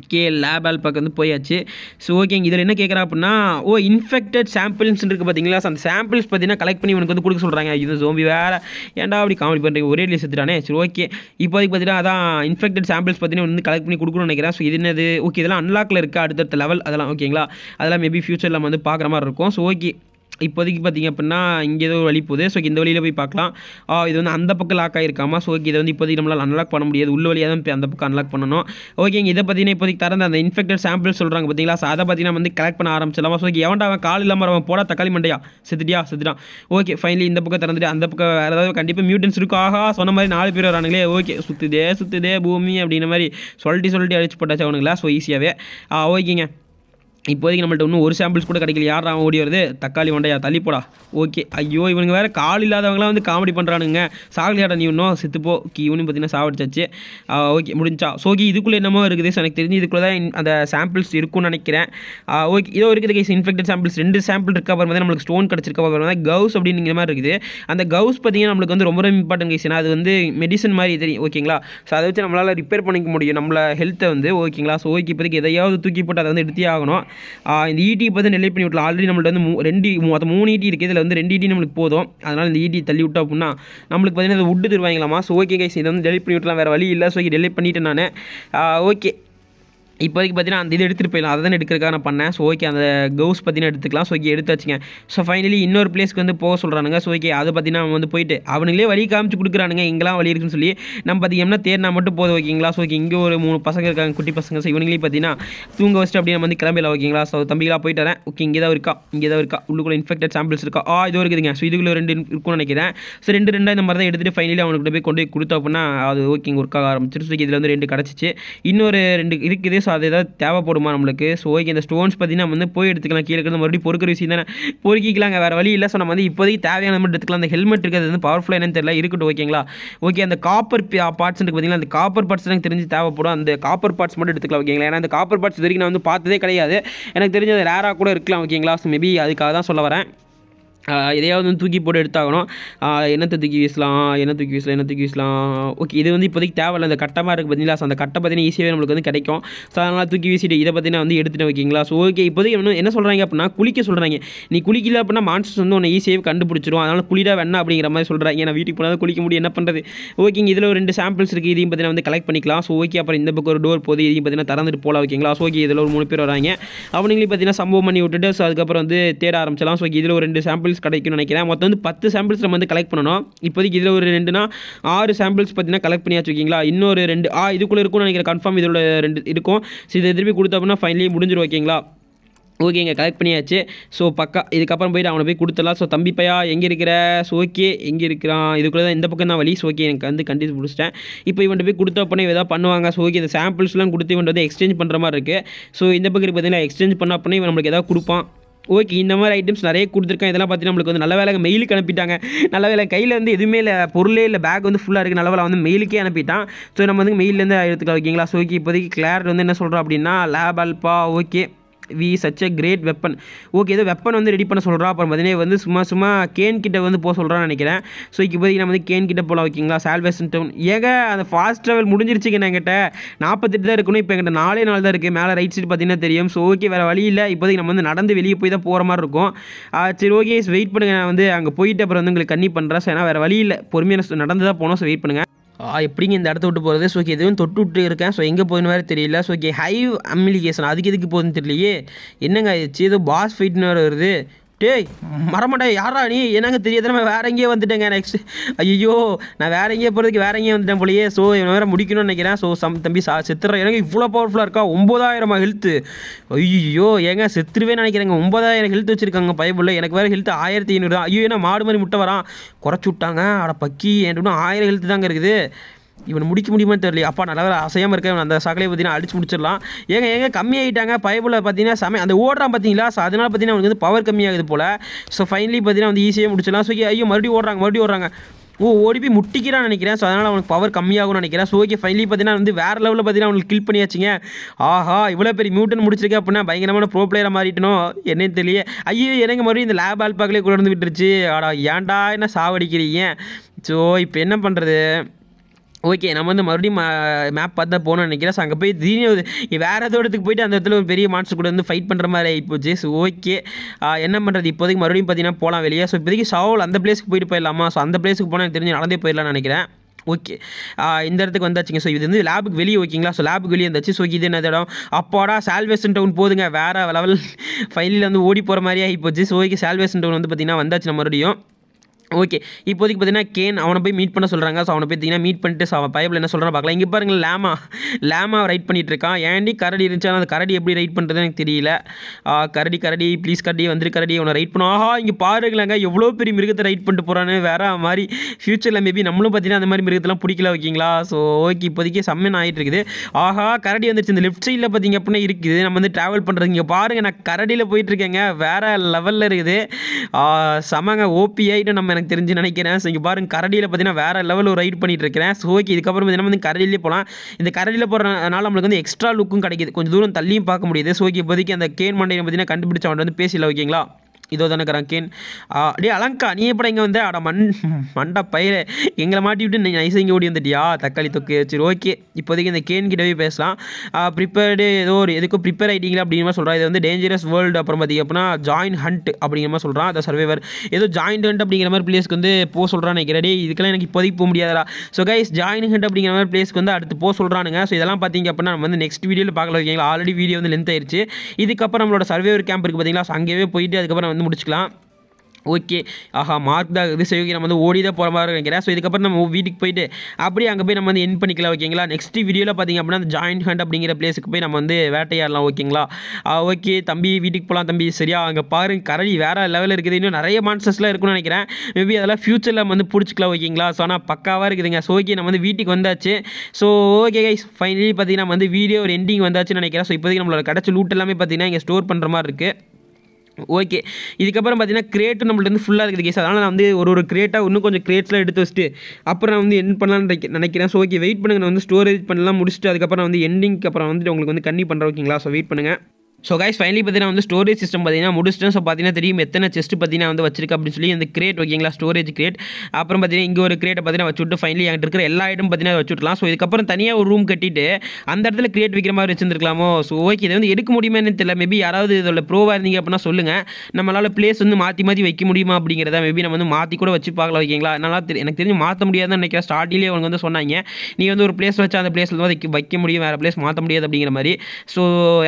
ஓகே, லேப் ஆல் பக்கம் வந்து போயாச்சு. ஸோ ஓகேங்க, இதில் என்ன கேட்குறா அப்படின்னா, ஓ இன்ஃபெக்டட் சாம்பிள்ஸ் இருக்குது பார்த்தீங்களா. ஸோ அந்த சாம்பிள்ஸ் பார்த்தீங்கன்னா கலெக்ட் பண்ணி உனக்கு வந்து கொடுக்க சொல்கிறாங்க. இது ஜோம்பி வேறு ஏன்டா அப்படி காமெடி பண்ணுறீங்க, ஒரே ரிலீஸ் எடுத்துட்டானே. சரி ஓகே, இப்போதைக்கு பார்த்தீங்கன்னா அதான் இன்ஃபெக்டட் சாம்பிள்ஸ் பார்த்தீங்கன்னா வந்து கலெக்ட் பண்ணி கொடுக்கணும்னு நினைக்கிறேன். ஸோ இது என்னது, ஓகே இதெல்லாம் அன்லாக்கில் இருக்குது அடுத்தடுத்த லெவல் அதெல்லாம். ஓகேங்களா, அதெல்லாம் மேபி ஃபியூச்சரில் நம்ம வந்து பார்க்குற மாதிரி இருக்கும். ஸோ ஓகே, இப்போதைக்கு பார்த்தீங்க அப்படின்னா இங்கே ஏதோ வழி போகுது. ஸோ இந்த வழியில் போய் பார்க்கலாம். இது வந்து அந்த பக்கம் லாக் ஆகிருக்காமா. ஸோ ஓகே, இதை வந்து இப்போதைக்கு நம்மளால் அன்லாக் பண்ண முடியாது, உள்ள வழியாக தான் அந்த பக்கம் அன்லாக் பண்ணணும். ஓகேங்க, இதை பார்த்தீங்கன்னா இப்போதைக்கு தரந்த அந்த இன்ஃபெக்டட் சாம்பிள் சொல்கிறாங்க பார்த்தீங்களா. ஸோ அதை பார்த்தீங்கன்னா வந்து கலெக்ட் பண்ண ஆரம்பிச்சிடலாமா. ஸோ ஓகே, எவன்டா அவன் கால் இல்லாமல் அவன் போட தக்காளி மண்டையா, செத்துட்டியா செத்துட்டான். ஓகே, ஃபைனலி இந்த பக்கம் திறந்துட்டு அந்த பக்கம் வேறு ஏதாவது கண்டிப்பாக மியூட்டன்ஸ் இருக்கும். ஆகா சொன்ன மாதிரி நாலு பேர் வரானுங்களே. ஓகே, சுற்றுதே சுற்றுதே பூமி அப்படிங்கிற மாதிரி சொல்லிட்டு சொல்லிட்டு அடிச்சு போட்டாச்சு அவனுங்களா. ஸோ ஈஸியாகவே ஓகேங்க, இப்போதைக்கு நம்மள்ட்ட இன்னும் ஒரு சாம்பிள்ஸ் கூட கிடைக்கல. யார் அவன் ஓடி வருது, தக்காளி மண்டையா தள்ளி போடா. ஓகே, ஐயோ இவனுங்க வேறு கால் இல்லாதவங்களாம் வந்து காமெடி பண்ணுறானுங்க. சாகலியாடா நீ இன்னும் செத்துப்போ கி இவனு பார்த்தீங்கன்னா சாவடிச்சாச்சு. ஓகே முடிஞ்சா. ஸோ ஓகே, இதுக்குள்ளே என்னமோ இருக்குது. ஸோ எனக்கு தெரிஞ்சு இதுக்குள்ளே தான் அந்த சாம்பிள்ஸ் இருக்கும்னு நினைக்கிறேன். ஓகே, இதோ இருக்குது கைஸ் இன்ஃபெக்டட் சாம்பிள்ஸ், ரெண்டு சாம்பிள் இருக்க அப்புறம் வந்து நம்மளுக்கு ஸ்டோன் கிடச்சிருக்க அப்புறம் வந்து கவுஸ் அப்படிங்கிற மாதிரி இருக்குது. அந்த கவுஸ் பார்த்தீங்கன்னா நம்மளுக்கு வந்து ரொம்ப இம்பார்ட்டன்ட் கைஸ், ஏன்னா அது வந்து மெடிசன் மாதிரி தெரியும். ஓகேங்களா, ஸோ அதை வச்சு நம்மளால் ரிப்பேர் பண்ணிக்க முடியும் நம்மளை ஹெல்த்தை வந்து. ஓகேங்களா, ஸோ ஓகே, இப்போதைக்கு எதையாவது தூக்கி போட்டு அதை வந்து எடுத்தே ஆகணும். இந்த ஈட்டி பார்த்து நெல்லை பண்ணி விட்டலாம். ஆல்ரெடி நம்மள்ட்ட வந்து மூ ரெண்டு மொத்த மூணு ஈட்டி இருக்குது, இதில் வந்து ரெண்டு ஈட்டி நம்மளுக்கு போதும். அதனால் இந்த ஈட்டி தள்ளி விட்டோம் அப்படின்னா நம்மளுக்கு பார்த்தீங்கன்னா அதை விட்டு தருவாங்களாமா. ஸோ ஓகே கைஸ், இதை வந்து டெலிட் பண்ணி விட்டலாம், வேறு வழி இல்லை. ஸோ ஓகே, டெலிட் பண்ணிவிட்டேன் நான். ஓகே, இப்போதைக்கு பார்த்தீங்கன்னா அந்த இது எடுத்துகிட்டு போயிடலாம், அதை தான் எடுக்கிறதுக்காக நான் பண்ணேன். ஸோ ஓகே அந்த கவுஸ் பார்த்தீங்கன்னா எடுத்துக்கலாம். ஸோ ஓகே எடுத்து வச்சுங்க. ஸோ ஃபைனலி இன்னொரு பிளேஸ்க்கு வந்து போக சொல்கிறானுங்க. ஸோ ஓகே அது பார்த்தீங்கன்னா அவன் வந்து போயிட்டு அவனுங்களே வழி காமிச்சு கொடுக்குறானுங்க, இங்கெல்லாம் வழி இருக்குன்னு சொல்லி நம்ம பார்த்தீங்கன்னா தேர்னா மட்டும் போதும் ஓகேங்களா. ஸோ ஓகே இங்கே ஒரு மூணு பசங்க இருக்காங்க குட்டி பசங்க. ஸோ இவனுங்களே பார்த்தீங்கன்னா தூங்க வச்சுட்டு அப்படியே நம்ம வந்து கிளம்பிடலாம் ஓகேங்களா. ஸோ தம்பிகளாக போயிட்டு வரேன். ஓகே இங்கே தான் இருக்கா இங்கே தான் இருக்கா உள்ளுக்குள்ளே இன்ஃபெக்டட் சாம்பிள்ஸ் இருக்கா? ஆ இதோ இருக்குதுங்க. ஸோ இதுக்குள்ளே ரெண்டு இருக்குன்னு நினைக்கிறேன். ஸோ ரெண்டு ரெண்டாக இந்த மாதிரி தான் எடுத்துகிட்டு ஃபைனலி அவனுக்கு போய் கொண்டு போய் கொடுத்தோம் அப்படின்னா அது ஓகேங்க ஒர்க் ஆக ஆரம்பிச்சிட்டு. ஸோ இதில் வந்து ரெண்டு கிடச்சிச்சு, இன்னொரு ரெண்டு இருக்குது. ஸோ அது ஏதாவது தேவைப்படுமா நம்மளுக்கு? ஸோ ஓகே இந்த ஸ்டோன்ஸ் பார்த்தீங்கன்னா நம்ம வந்து போய் எடுத்துக்கலாம், கீழே இருக்கிறது மறுபடியும் பொறுக்கிற விஷயம் தானே, பொறுக்கிக்கலாங்க வேறு வழி இல்லை. ஸோ நம்ம வந்து இப்போதைக்கு தேவையான நம்ம எடுத்துக்கலாம். அந்த ஹெல்மெட் இருக்கிறது வந்து பவர்ஃபுல் என்னன்னு தெரியல, இருக்கட்டும் ஓகேங்களா. ஓகே அந்த காப்பர் பார்ட்ஸ் இருக்குது பார்த்தீங்கன்னா, அந்த காப்பர் பார்ட்ஸ் எனக்கு தெரிஞ்சு தேவைப்படும், அந்த காப்பர் பார்ட்ஸ் மட்டும் எடுத்துக்கலாம் ஓகேங்களா. ஏன்னா அந்த காப்பர் பார்ட்ஸ் வரைக்கும் நான் வந்து பார்த்ததே கிடையாது, எனக்கு தெரிஞ்ச அது ரேராக கூட இருக்கலாம் ஓகேங்களா. ஸோ மேபி அதுக்காக தான் சொல்ல வரேன். இதையாவது வந்து தூக்கி போட்டு எடுத்தாகணும். என்னத்தை தூக்கி வீசலாம் என்ன தூக்கி வீசலாம் என்ன தூக்கி வீசலாம் ஓகே இது வந்து இப்போதைக்கு தேவையில்லை. அந்த கட்டமாக இருக்குது பார்த்தீங்களா, ஸோ அந்த கட்டை பார்த்தீங்கன்னா ஈஸியாகவே நம்மளுக்கு வந்து கிடைக்கும். ஸோ அதனால் தூக்கி வீசிட்டு இதை பார்த்தீங்கன்னா வந்து எடுத்துகிட்டு வைக்கிங்களா. ஸோ ஓகே இப்போதைக்கு இன்னும் என்ன சொல்கிறாங்க அப்படின்னா குளிக்க சொல்கிறாங்க. நீ குளிக்கல அப்படின்னா மான்ஸ்டர்ஸ் வந்து உன்னை ஈஸியாக கண்டுபிடிச்சிடும், அதனால் குளிடா வேணா அப்படிங்கிற மாதிரி சொல்கிறாங்க. ஏன்னா வீட்டுக்கு போனால் குளிக்க முடியும், என்ன பண்ணுறது. ஓகேங்க இதில் ஒரு ரெண்டு சாம்பிள்ஸ் இருக்குது, இதையும் பார்த்தீங்கன்னா வந்து கலெக்ட் பண்ணிக்கலாம். ஸோ ஓகே அப்புறம் இந்த பக்கம் ஒரு டோர் போகுது, இதையும் பார்த்தீங்கன்னா திறந்துட்டு போகலாம் ஓகேங்களா. ஸோ ஓகே இதில் ஒரு மூணு பேர் வராங்க, அவங்களையும் பார்த்தீங்கன்னா சம்பவம் பண்ணி விட்டுட்டு ஸோ அதுக்கப்புறம் வந்து தேட ஆரம்பிச்சலாம். ஸோ இதில் ஒரு ரெண்டு சாம்பிள்ஸ் கிடைக்கும்னு நினைக்கிறேன். மொத்தம் வந்து பத்து சாம்பிள்ஸ் நம்ம வந்து கலெக்ட் பண்ணணும். இப்போதைக்கு இதில் ஒரு ரெண்டுனா ஆறு சாம்பிள்ஸ் பார்த்தீங்கன்னா கலெக்ட் பண்ணியாச்சு ஓகேங்களா. இன்னொரு ரெண்டு ஆ இதுக்குள்ளே இருக்கும்னு நினைக்கிறேன், கன்ஃபார்ம் இதோட ரெண்டு இருக்கும். ஸோ இதை திருப்பி கொடுத்தோம்னா ஃபைனலி முடிஞ்சிடும் ஓகேங்களா. ஓகேங்க கலெக்ட் பண்ணியாச்சு. ஸோ பக்கா இதுக்கப்புறம் போய்ட்டு அவனை போய் கொடுத்துடலாம். ஸோ தம்பி பையா எங்கே இருக்கிற? ஸோ ஓகே எங்கே இருக்கிறான்? இதுக்குள்ளே தான் இந்த பக்கம் தான் வழி. ஸோ ஓகே எனக்கு வந்து கண்டிப்பாக பிடிச்சிட்டேன். இப்போ இவன்ட்டு போய் கொடுத்த அப்படின்னா எதாவது பண்ணுவாங்க. ஸோ ஓகே இந்த சாம்பிள்ஸ்லாம் கொடுத்து இவன் வந்து எக்ஸ்சேஞ்ச் பண்ணுற மாதிரி இருக்குது. ஸோ இந்த பக்கம் பார்த்தீங்கன்னா எக்ஸ்சேஞ்ச் பண்ண அப்படின்னா இவன் நம்மளுக்கு எதாவது கொடுப்பான். ஓகே இந்த மாதிரி ஐட்டம்ஸ் நிறைய கொடுத்துருக்கேன். இதெல்லாம் பார்த்தீங்கன்னா நம்மளுக்கு வந்து நல்ல வேலை மெயிலுக்கு அனுப்பிட்டாங்க. நல்ல வேலை கையில் வந்து எதுவுமே இல்லை, பொருளே இல்லை, பேக் வந்து ஃபுல்லாக இருக்குது. நல்ல வேலை வந்து மெயிலுக்கே அனுப்பிட்டான். ஸோ நம்ம வந்து மெயிலேருந்து எடுத்துக்கலாம் ஓகேங்களா. ஸோ ஓகே இப்போதைக்கு கிளார் வந்து என்ன சொல்கிறோம் அப்படின்னா lab alpha okay we such a great weapon. Okay ஏதோ வெப்பன் வந்து ரெடி பண்ண சொல்கிறா. அப்புறம் பார்த்தீங்கன்னா வந்து சும்மா சும்மா கேன் கிட்ட வந்து போக சொல்கிறான்னு நினைக்கிறேன். ஸோ இப்போதைக்கு நம்ம வந்து கேன் கிட்ட போகலாம் ஓகேங்களா. சால்வேஷன் டவுன் ஏக அந்த ஃபாஸ்ட் ட்ராவல் முடிஞ்சிருச்சுங்க. நான் என்கிட்ட நாற்பத்தெட்டு தான் இருக்கணும், இப்போ என்கிட்ட நாலே நாள் தான் இருக்குது. மேலே ரைட் சைடு பார்த்தீங்கன்னா தெரியும். ஸோ ஓகே வேறு வழி இல்லை, இப்போதைக்கு நம்ம வந்து நடந்து வெளியே போய் தான் போகிற மாதிரி இருக்கும். சரி ஓகே வெயிட் பண்ணுங்கள், நான் வந்து அங்கே போயிட்டு அப்புறம் வந்து உங்களுக்கு கண்ணி பண்ணுறேன். ஸோ ஏன்னா வேறு வழி இல்லை, பொறுமையாக நடந்து தான் போனோம். ஸோ வெயிட் பண்ணுங்கள். எப்படிங்க இந்த இடத்த விட்டு போகிறது? ஸோ ஓகே எதுவும் தொட்டு விட்டு இருக்கேன். ஸோ எங்கே போகணும் வேறு தெரியல. ஸோ ஓகே ஹைவ் அப்ளிகேஷன் அதுக்கு எதுக்கு போகுதுன்னு தெரியலையே. என்னங்க ஆயிடுச்சு? ஏதோ பாஸ் ஃபைட்னு வருது. டேய் மரமாட்டா யாரா நீ? என்னங்க தெரியாத நம்ம வேற எங்கேயே வந்துட்டேங்க. நெக்ஸ்ட் ஐயோ நான் வேற எங்கேயே போகிறதுக்கு வேற எங்கேயே வந்துட்டேன் போலியே. ஸோ இவன் வேறு முடிக்கணும்னு நினைக்கிறேன். ஸோ சம் தம்பி சா செத்துறேன். எனக்கு இவ்வளோ பவர்ஃபுல்லாக இருக்கா? ஒம்பதாயிரமா ஹெல்த்து? ஐயோ ஏங்க செத்துருவே நினைக்கிறேங்க. ஒம்பதாயிரம் ஹெல்த் வச்சுருக்காங்க பயபுள்ள. எனக்கு வேறு ஹெல்த்து ஆயிரத்தி ஐநூறு தான். ஐயோ ஏன்னா மாடு மாதிரி முட்டை வரான் குறைச்சி விட்டாங்க. அட பக்கி என்ன ஆயிரம் ஹெல்த்து தாங்க இருக்குது. இவன் முடிக்க முடியுமான்னு தெரியல. அப்பா நல்லா வேறு அசையாமல் இருக்கேன். அந்த சகலையை பார்த்தீங்கன்னா அடிச்சு முடிச்சிடலாம். ஏங்க ஏங்க கம்மியாகிட்டாங்க பயபுள்ள பார்த்தீங்கன்னா. சமயம் அந்த ஓடுறான் பார்த்தீங்களா? ஸோ அதனால் பார்த்தீங்கன்னா அவனுக்கு வந்து பவர் கம்மியாகுது போல். ஸோ ஃபைனலி பார்த்தீங்கன்னா வந்து ஈஸியாக முடிச்சிடலாம். ஸோ ஐயோ மறுபடியும் ஓடுறாங்க மறுபடியும் ஓடுறாங்க. ஓ ஓடி போய் முட்டிக்கிறான்னு நினைக்கிறேன். ஸோ அதனால் அவனுக்கு பவர் கம்மியாகும்னு நினைக்கிறேன். ஸோ ஓகே ஃபைனலி பார்த்தீங்கன்னா வந்து வேறு லெவலில் பார்த்தீங்கன்னா அவனுக்கு கில் பண்ணியாச்சுங்க. ஆஹா இவ்வளோ பெரிய மியூட்டன் முடிச்சிருக்கேன் அப்படின்னா பயங்கரமான ப்ரோ பிளேயராக மாறிட்டணும் என்னன்னு தெரியல. ஐயோ எனக்கு மறுபடியும் இந்த லேப் ஆல்பாக்லேயே கொண்டு வந்து விட்டுருச்சு. ஆடா ஏன்டா என்ன சாவடிக்கிறீங்க? ஸோ இப்போ என்ன பண்ணுறது? ஓகே நம்ம வந்து மறுபடியும் மேப் பார்த்து தான் போகணும்னு நினைக்கிறேன். ஸோ அங்கே போய் திடீர்னு வேறு ஏதோ இடத்துக்கு போய்ட்டு அந்த இடத்துல ஒரு பெரிய மான்ஸ்டர் கூட வந்து ஃபைட் பண்ணுற மாதிரி ஆகிப்போச்சு. ஸோ ஓகே என்ன பண்ணுறது? இப்போதைக்கு மறுபடியும் பார்த்தீங்கன்னா போகலாம் வெளியே. ஸோ இப்போதைக்கு சவுல் அந்த பிளேஸுக்கு போயிட்டு போயிடலாமா? ஸோ அந்த பிளேஸுக்கு போனால் தெரிஞ்சு நடந்தே போயிடலாம்னு நினைக்கிறேன். ஓகே இந்த இடத்துக்கு வந்தாச்சுங்க. ஸோ இது வந்து லேபுக்கு வெளியே ஓகேங்களா. ஸோ லேபுக்கு வெளியே வந்தாச்சு. ஸோ இது என்ன இடம்? அப்பாடா சால்வேஷன் டவுன் போதுங்க. வேறு லெவல் ஃபைனலில் வந்து ஓடி போகிற மாதிரி ஆகிப்போச்சு. ஸோ ஓகே சால்வேஷன் டவுன் வந்து பார்த்திங்கன்னா வந்தாச்சு நம்ம மறுபடியும். ஓகே இப்போதைக்கு பார்த்தீங்கன்னா கேன் அவனை போய் மீட் பண்ண சொல்கிறாங்க. ஸோ அவனை பார்த்தீங்கன்னா மீட் பண்ணிட்டு ஸோ அவன் பயபில் என்ன சொல்கிறான் பார்க்கலாம். இங்கே பாருங்கள் லேமா லேமா ரைட் பண்ணிகிட்டு இருக்கான். ஏன்டி கரடி இருந்துச்சு? அந்த கரடி எப்படி ரைட் பண்ணுறதுன்னு எனக்கு தெரியல. கரடி கரடி ப்ளீஸ் கரடி வந்துரு கரடி அவனை ரைட் பண்ணுவோம். ஆஹா இங்கே பாருங்களாங்க எவ்வளோ பெரிய மிருகத்தை ரைட் பண்ணிட்டு போகிறான்னு. வேறு மாதிரி ஃப்யூச்சரில் மேபி நம்மளும் பார்த்தீங்கன்னா அந்த மாதிரி மிருகத்தெல்லாம் பிடிக்கல ஓகேங்களா. ஸோ ஓகே இப்போதைக்கு செம்மன் ஆகிட்டு இருக்குது. ஆஹா கரடி வந்துருச்சு. இந்த லெஃப்ட் சைடில் பார்த்தீங்க அப்படின்னா இருக்குது. நம்ம வந்து ட்ராவல் பண்ணுறது இங்கே பாருங்கள். நான் கரடியில் போயிட்டுருக்கேங்க. வேறு லெவலில் இருக்குது. செமங்க ஓபி ஆகிட்டு நம்ம எனக்கு தெரிஞ்சு நினைக்கிறேன். ஸோ இங்கே பாருங்க கரடியில் பார்த்தீங்கன்னா வேறு லெவலில் ரைட் பண்ணிட்டு இருக்கிறேன். ஸோ ஓகே இதுக்கப்புறம் பார்த்தீங்கன்னா வந்து கரடியிலே போகலாம். இந்த கரடியில் போகிறனால நம்மளுக்கு வந்து எக்ஸ்ட்ரா லுக்கும் கிடைக்கிது, கொஞ்சம் தூரம் தள்ளியும் பார்க்க முடியுது. ஸோ ஓகே இப்போதைக்கு அந்த கேன் மண்டையை பார்த்தீங்கன்னா கண்டுபிடிச்ச அவன் வந்து பேசல ஓகேங்களா. இதோ தானே கரங்கேன் அப்படியே அலங்கா நீ எப்படா இங்கே வந்த அட மண் மண்டை பயிரை எங்களை மாட்டி விட்டு நீ நைஸாக இங்கே ஓடி வந்துட்டியா தக்காளி தொக்கு சரி ஓகே இப்போதைக்கு இந்த கேன் கிட்டவே பேசலாம் ப்ரிப்பேர்டு ஏதோ ஒரு எதுக்கும் ப்ரிப்பேர் ஆகிட்டீங்களா அப்படிங்கிற மாதிரி சொல்கிறான் இது வந்து டேஞ்சரஸ் வேர்ல்டு அப்புறம் பார்த்திங்க அப்படின்னா ஜாயின் ஹண்ட் அப்படிங்கிற மாதிரி சொல்கிறான் அதை சர்வைவர் ஏதோ ஜாயின் ஹண்ட் அப்படிங்கிற மாதிரி பிளேஸ்க்கு வந்து போக சொல்கிறான் நினைக்கிறேன் இதுக்கெல்லாம் எனக்கு இப்போதைக்கு போக முடியாதா ஸோ கைஸ் ஜாயின் ஹண்ட் அப்படிங்கிற மாதிரி பிளேஸ்க்கு வந்து அடுத்து போக சொல்கிறானுங்க ஸோ இதெல்லாம் பார்த்திங்க அப்படின்னா நம்ம வந்து நெக்ஸ்ட் வீடியோவில் பார்க்கலாம் ஓகேங்களா ஆல்ரெடி வீடியோ வந்து லென்த் ஆயிடுச்சு இதுக்கப்புறம் நம்மளோட சர்வைவர் கேம்ப் இருக்குது பார்த்திங்களா ஸோ அங்கேயே போயிட்டு அதுக்கப்புறம் வந்து முடிச்சுக்கலாம் ஓகே ஆஹா மார்க் தான் இது சரி நம்ம வந்து ஓடி தான் போகிற மாதிரி நினைக்கிறேன் ஸோ இதுக்கப்புறம் நம்ம வீட்டுக்கு போயிட்டு அப்படியே அங்கே போய் நம்ம வந்து என் பண்ணிக்கலாம் ஓகேங்களா நெக்ஸ்ட் வீடியோவில் பார்த்திங்க அப்படின்னா அந்த ஜாயிண்ட் ஹண்ட் அப்படிங்கிற பிளேஸுக்கு போய் நம்ம வந்து வேட்டையாடலாம் ஓகேங்களா ஓகே தம்பி வீட்டுக்கு போகலாம் தம்பி சரியா அங்கே பாருங்க கரடி வேறு லெவலில் இருக்குது இன்னும் நிறைய மான்ஸ்டர்ஸ்லாம் இருக்குன்னு நினைக்கிறேன் மேபி அதெல்லாம் ஃப்யூச்சரில் நம்ம வந்து பிடிச்சிக்கலாம் ஓகேங்களா ஸோ ஆனால் பக்காவாக இருக்குதுங்க ஸோ ஓகே நம்ம வந்து வீட்டுக்கு வந்தாச்சு ஸோ ஓகே கைஸ் ஃபைனலி பார்த்திங்கன்னா நம்ம வந்து வீடியோ ஒரு எண்டிங் வந்தாச்சுன்னு நினைக்கிறேன் ஸோ இப்போதைக்கு நம்மளோட கிடச்ச லூட் எல்லாமே பார்த்திங்கன்னா இங்கே ஸ்டோர் பண்ணுற மாதிரி இருக்குது ஓகே இதுக்கப்புறம் பார்த்தீங்கன்னா கிரேட்டு நம்மள்ட்ட வந்து ஃபுல்லாக இருக்குது கேஸ் அதனால் நான் வந்து ஒரு ஒரு கிரேட்டாக இன்னும் கொஞ்சம் கிரேட்ஸ்லாம் எடுத்து வச்சுட்டு அப்புறம் நான் வந்து என் பண்ணலான்னு நினைக்கிறேன் ஸோ ஓகே வெயிட் பண்ணுங்கள் நான் வந்து ஸ்டோரேஜ் பண்ணலாம் முடிச்சுட்டு அதுக்கப்புறம் வந்து எண்டிங்க்கு அப்புறம் வந்துட்டு உங்களுக்கு வந்து கண்டிப்பாக பண்ணுறேன் ஓகேங்களா ஸோ வெயிட் பண்ணுங்கள் ஸோ கைஸ் ஃபைனலி பார்த்தீங்கன்னா வந்து ஸ்டோரேஜ் சிஸ்டம் பார்த்தீங்கன்னா முடிச்சிட்டேன் ஸோ பார்த்தீங்கன்னா தெரியும் எத்தனை செஸ்ட் பார்த்தீங்கன்னா வந்து வச்சிருக்கு அப்படின்னு சொல்லி இந்த கிரேட் ஓகேங்களா ஸ்டோரேஜ் கிரேட் அப்புறம் பார்த்தீங்கன்னா இங்கே ஒரு கிரேட் பார்த்தீங்கன்னா வச்சுட்டு ஃபைனலி என்கிட்ட இருக்கிற எல்லா ஐட்டம் பார்த்தீங்கன்னா வச்சுக்கலாம் ஸோ இதுக்கப்புறம் தனியாக ஒரு ரூம் கட்டிட்டு அந்த இடத்துல கிரியேட் வைக்கிற மாதிரி வச்சுருந்துருக்கலாமோ ஸோ ஓகே இதை வந்து எடுக்க முடியுமான்னு தெரியல மேபி யாராவது இதோட ப்ரோவாக இருந்தீங்க அப்படின்னா சொல்லுங்கள் நம்மளால் பிளேஸ் வந்து மாற்றி மாற்றி வைக்க முடியுமா அப்படிங்கிறத மேபி நம்ம வந்து மாற்றி கூட வச்சு பார்க்கலாம் ஓகேங்களா நல்லா தெரியும் எனக்கு தெரிஞ்சு மாற்ற முடியாதுன்னு நினைக்கிறேன் ஸ்டார்டிங்லேயே அவங்க வந்து சொன்னாங்க நீ வந்து ஒரு பிளேஸ் வச்சு அந்த பிளேஸில் தான் வைக்க வைக்க முடியும் வேறு பிளேஸ் மாற்ற முடியாது அப்படிங்கிற மாதிரி ஸோ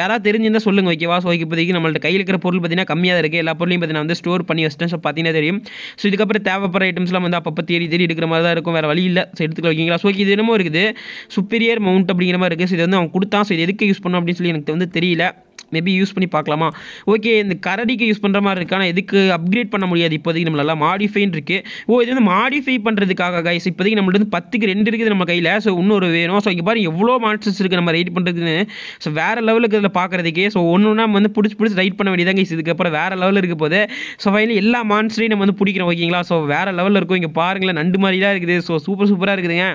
யாராவது தெரிஞ்சிருந்தால் சொல்லுங்கள் ஓகேவா ஸோ இப்போதைக்கு நம்மள்ட்ட கையில் இருக்கிற பொருள் பார்த்தீங்கன்னா கம்மியாக இருக்குது எல்லா பொருளையும் பார்த்தீங்கன்னா வந்து ஸ்டோர் பண்ணி வச்சிட்டேன் ஸோ பார்த்தீங்கன்னா தெரியும் ஸோ இதுக்கப்புறம் தேவைப்படுற ஐட்டம்ஸ்லாம் வந்து அப்பப்போ தேடி தேடி எடுக்கிற மாதிரி தான் இருக்கும் வேறு வழி இல்லை ஸோ எடுத்துக்கலாம் ஓகேங்களா ஸோ இது என்னமோ இருக்குது சுப்பீரியர் மவுண்ட் அப்படிங்கிற மாதிரி இருக்குது ஸோ இது வந்து அவங்க கொடுத்தான் ஸோ இது எதுக்கு யூஸ் பண்ணணும் அப்படின்னு சொல்லி எனக்கு வந்து தெரியல மேபி யூஸ் பண்ணி பார்க்கலாமா ஓகே இந்த கரடிக்கு யூஸ் பண்ணுற மாதிரி இருக்குது ஆனால் இதுக்கு அப்கிரேட் பண்ண முடியாது இப்போதைக்கு நம்மளால மாடிஃபைன்னு இருக்குது ஓ இது வந்து மாடிஃபை பண்ணுறதுக்காக கைஸ் இப்போதைக்கு நம்மள்ட்ட வந்து பத்துக்கு ரெண்டு இருக்குது நம்ம கையில் ஸோ இன்னொரு வேணும் ஸோ இங்கே பாருங்க எவ்வளோ மான்ஸ்டர்ஸ் இருக்குது நம்ம ரைட் பண்ணுறதுன்னு ஸோ வேறு லெவலுக்கு இதில் பார்க்குறதுக்கே ஸோ ஒன்று ஒன்றா நம்ம வந்து பிடிச்சி பிடிச்சி ரைட் பண்ண வேண்டியதான் கைஸ் இதுக்கப்புறம் வேறு லெவலில் இருக்க போது ஸோ ஃபைனலி எல்லா மான்ஸ்டரையும் நம்ம வந்து பிடிக்கிறோம் ஓகேங்களா ஸோ வேறு லெவலில் இருக்கும் இங்கே பாருங்களேன் நண்டு மாதிரிலாம் இருக்குது ஸோ சூப்பர் சூப்பராக இருக்குதுங்க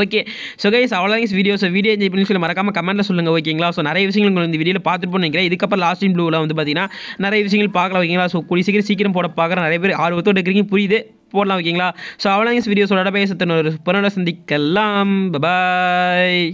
ஓகே ஸோ கைஸ் அவ்வளோதான் வீடியோஸ் வீடியோ என்ஜாய் பண்ணி சொல்லி மறக்காம கமெண்ட்டில் சொல்லுங்கள் ஓகேங்களா ஸோ நிறைய விஷயங்கள் உங்களை இந்த வீடியோவில் பார்த்துட்டு போன்னு நினைக்கிறேன் இதுக்கப்புறம் லாஸ்ட் இன் ப்ளூவில் வந்து பார்த்தீங்கன்னா நிறைய விஷயங்கள் பார்க்கலாம் ஓகேங்களா ஸோ கூடிய சீக்கிரம் சீக்கிரம் போட பார்க்குற நிறைய பேர் ஆர்வத்தோடு இருக்கிறீங்க புரியுது போடலாம் ஓகேங்களா ஸோ அவ்வளோதான் வீடியோஸோட பேச ஒரு புறநோட சந்திக்கலாம் பாய்.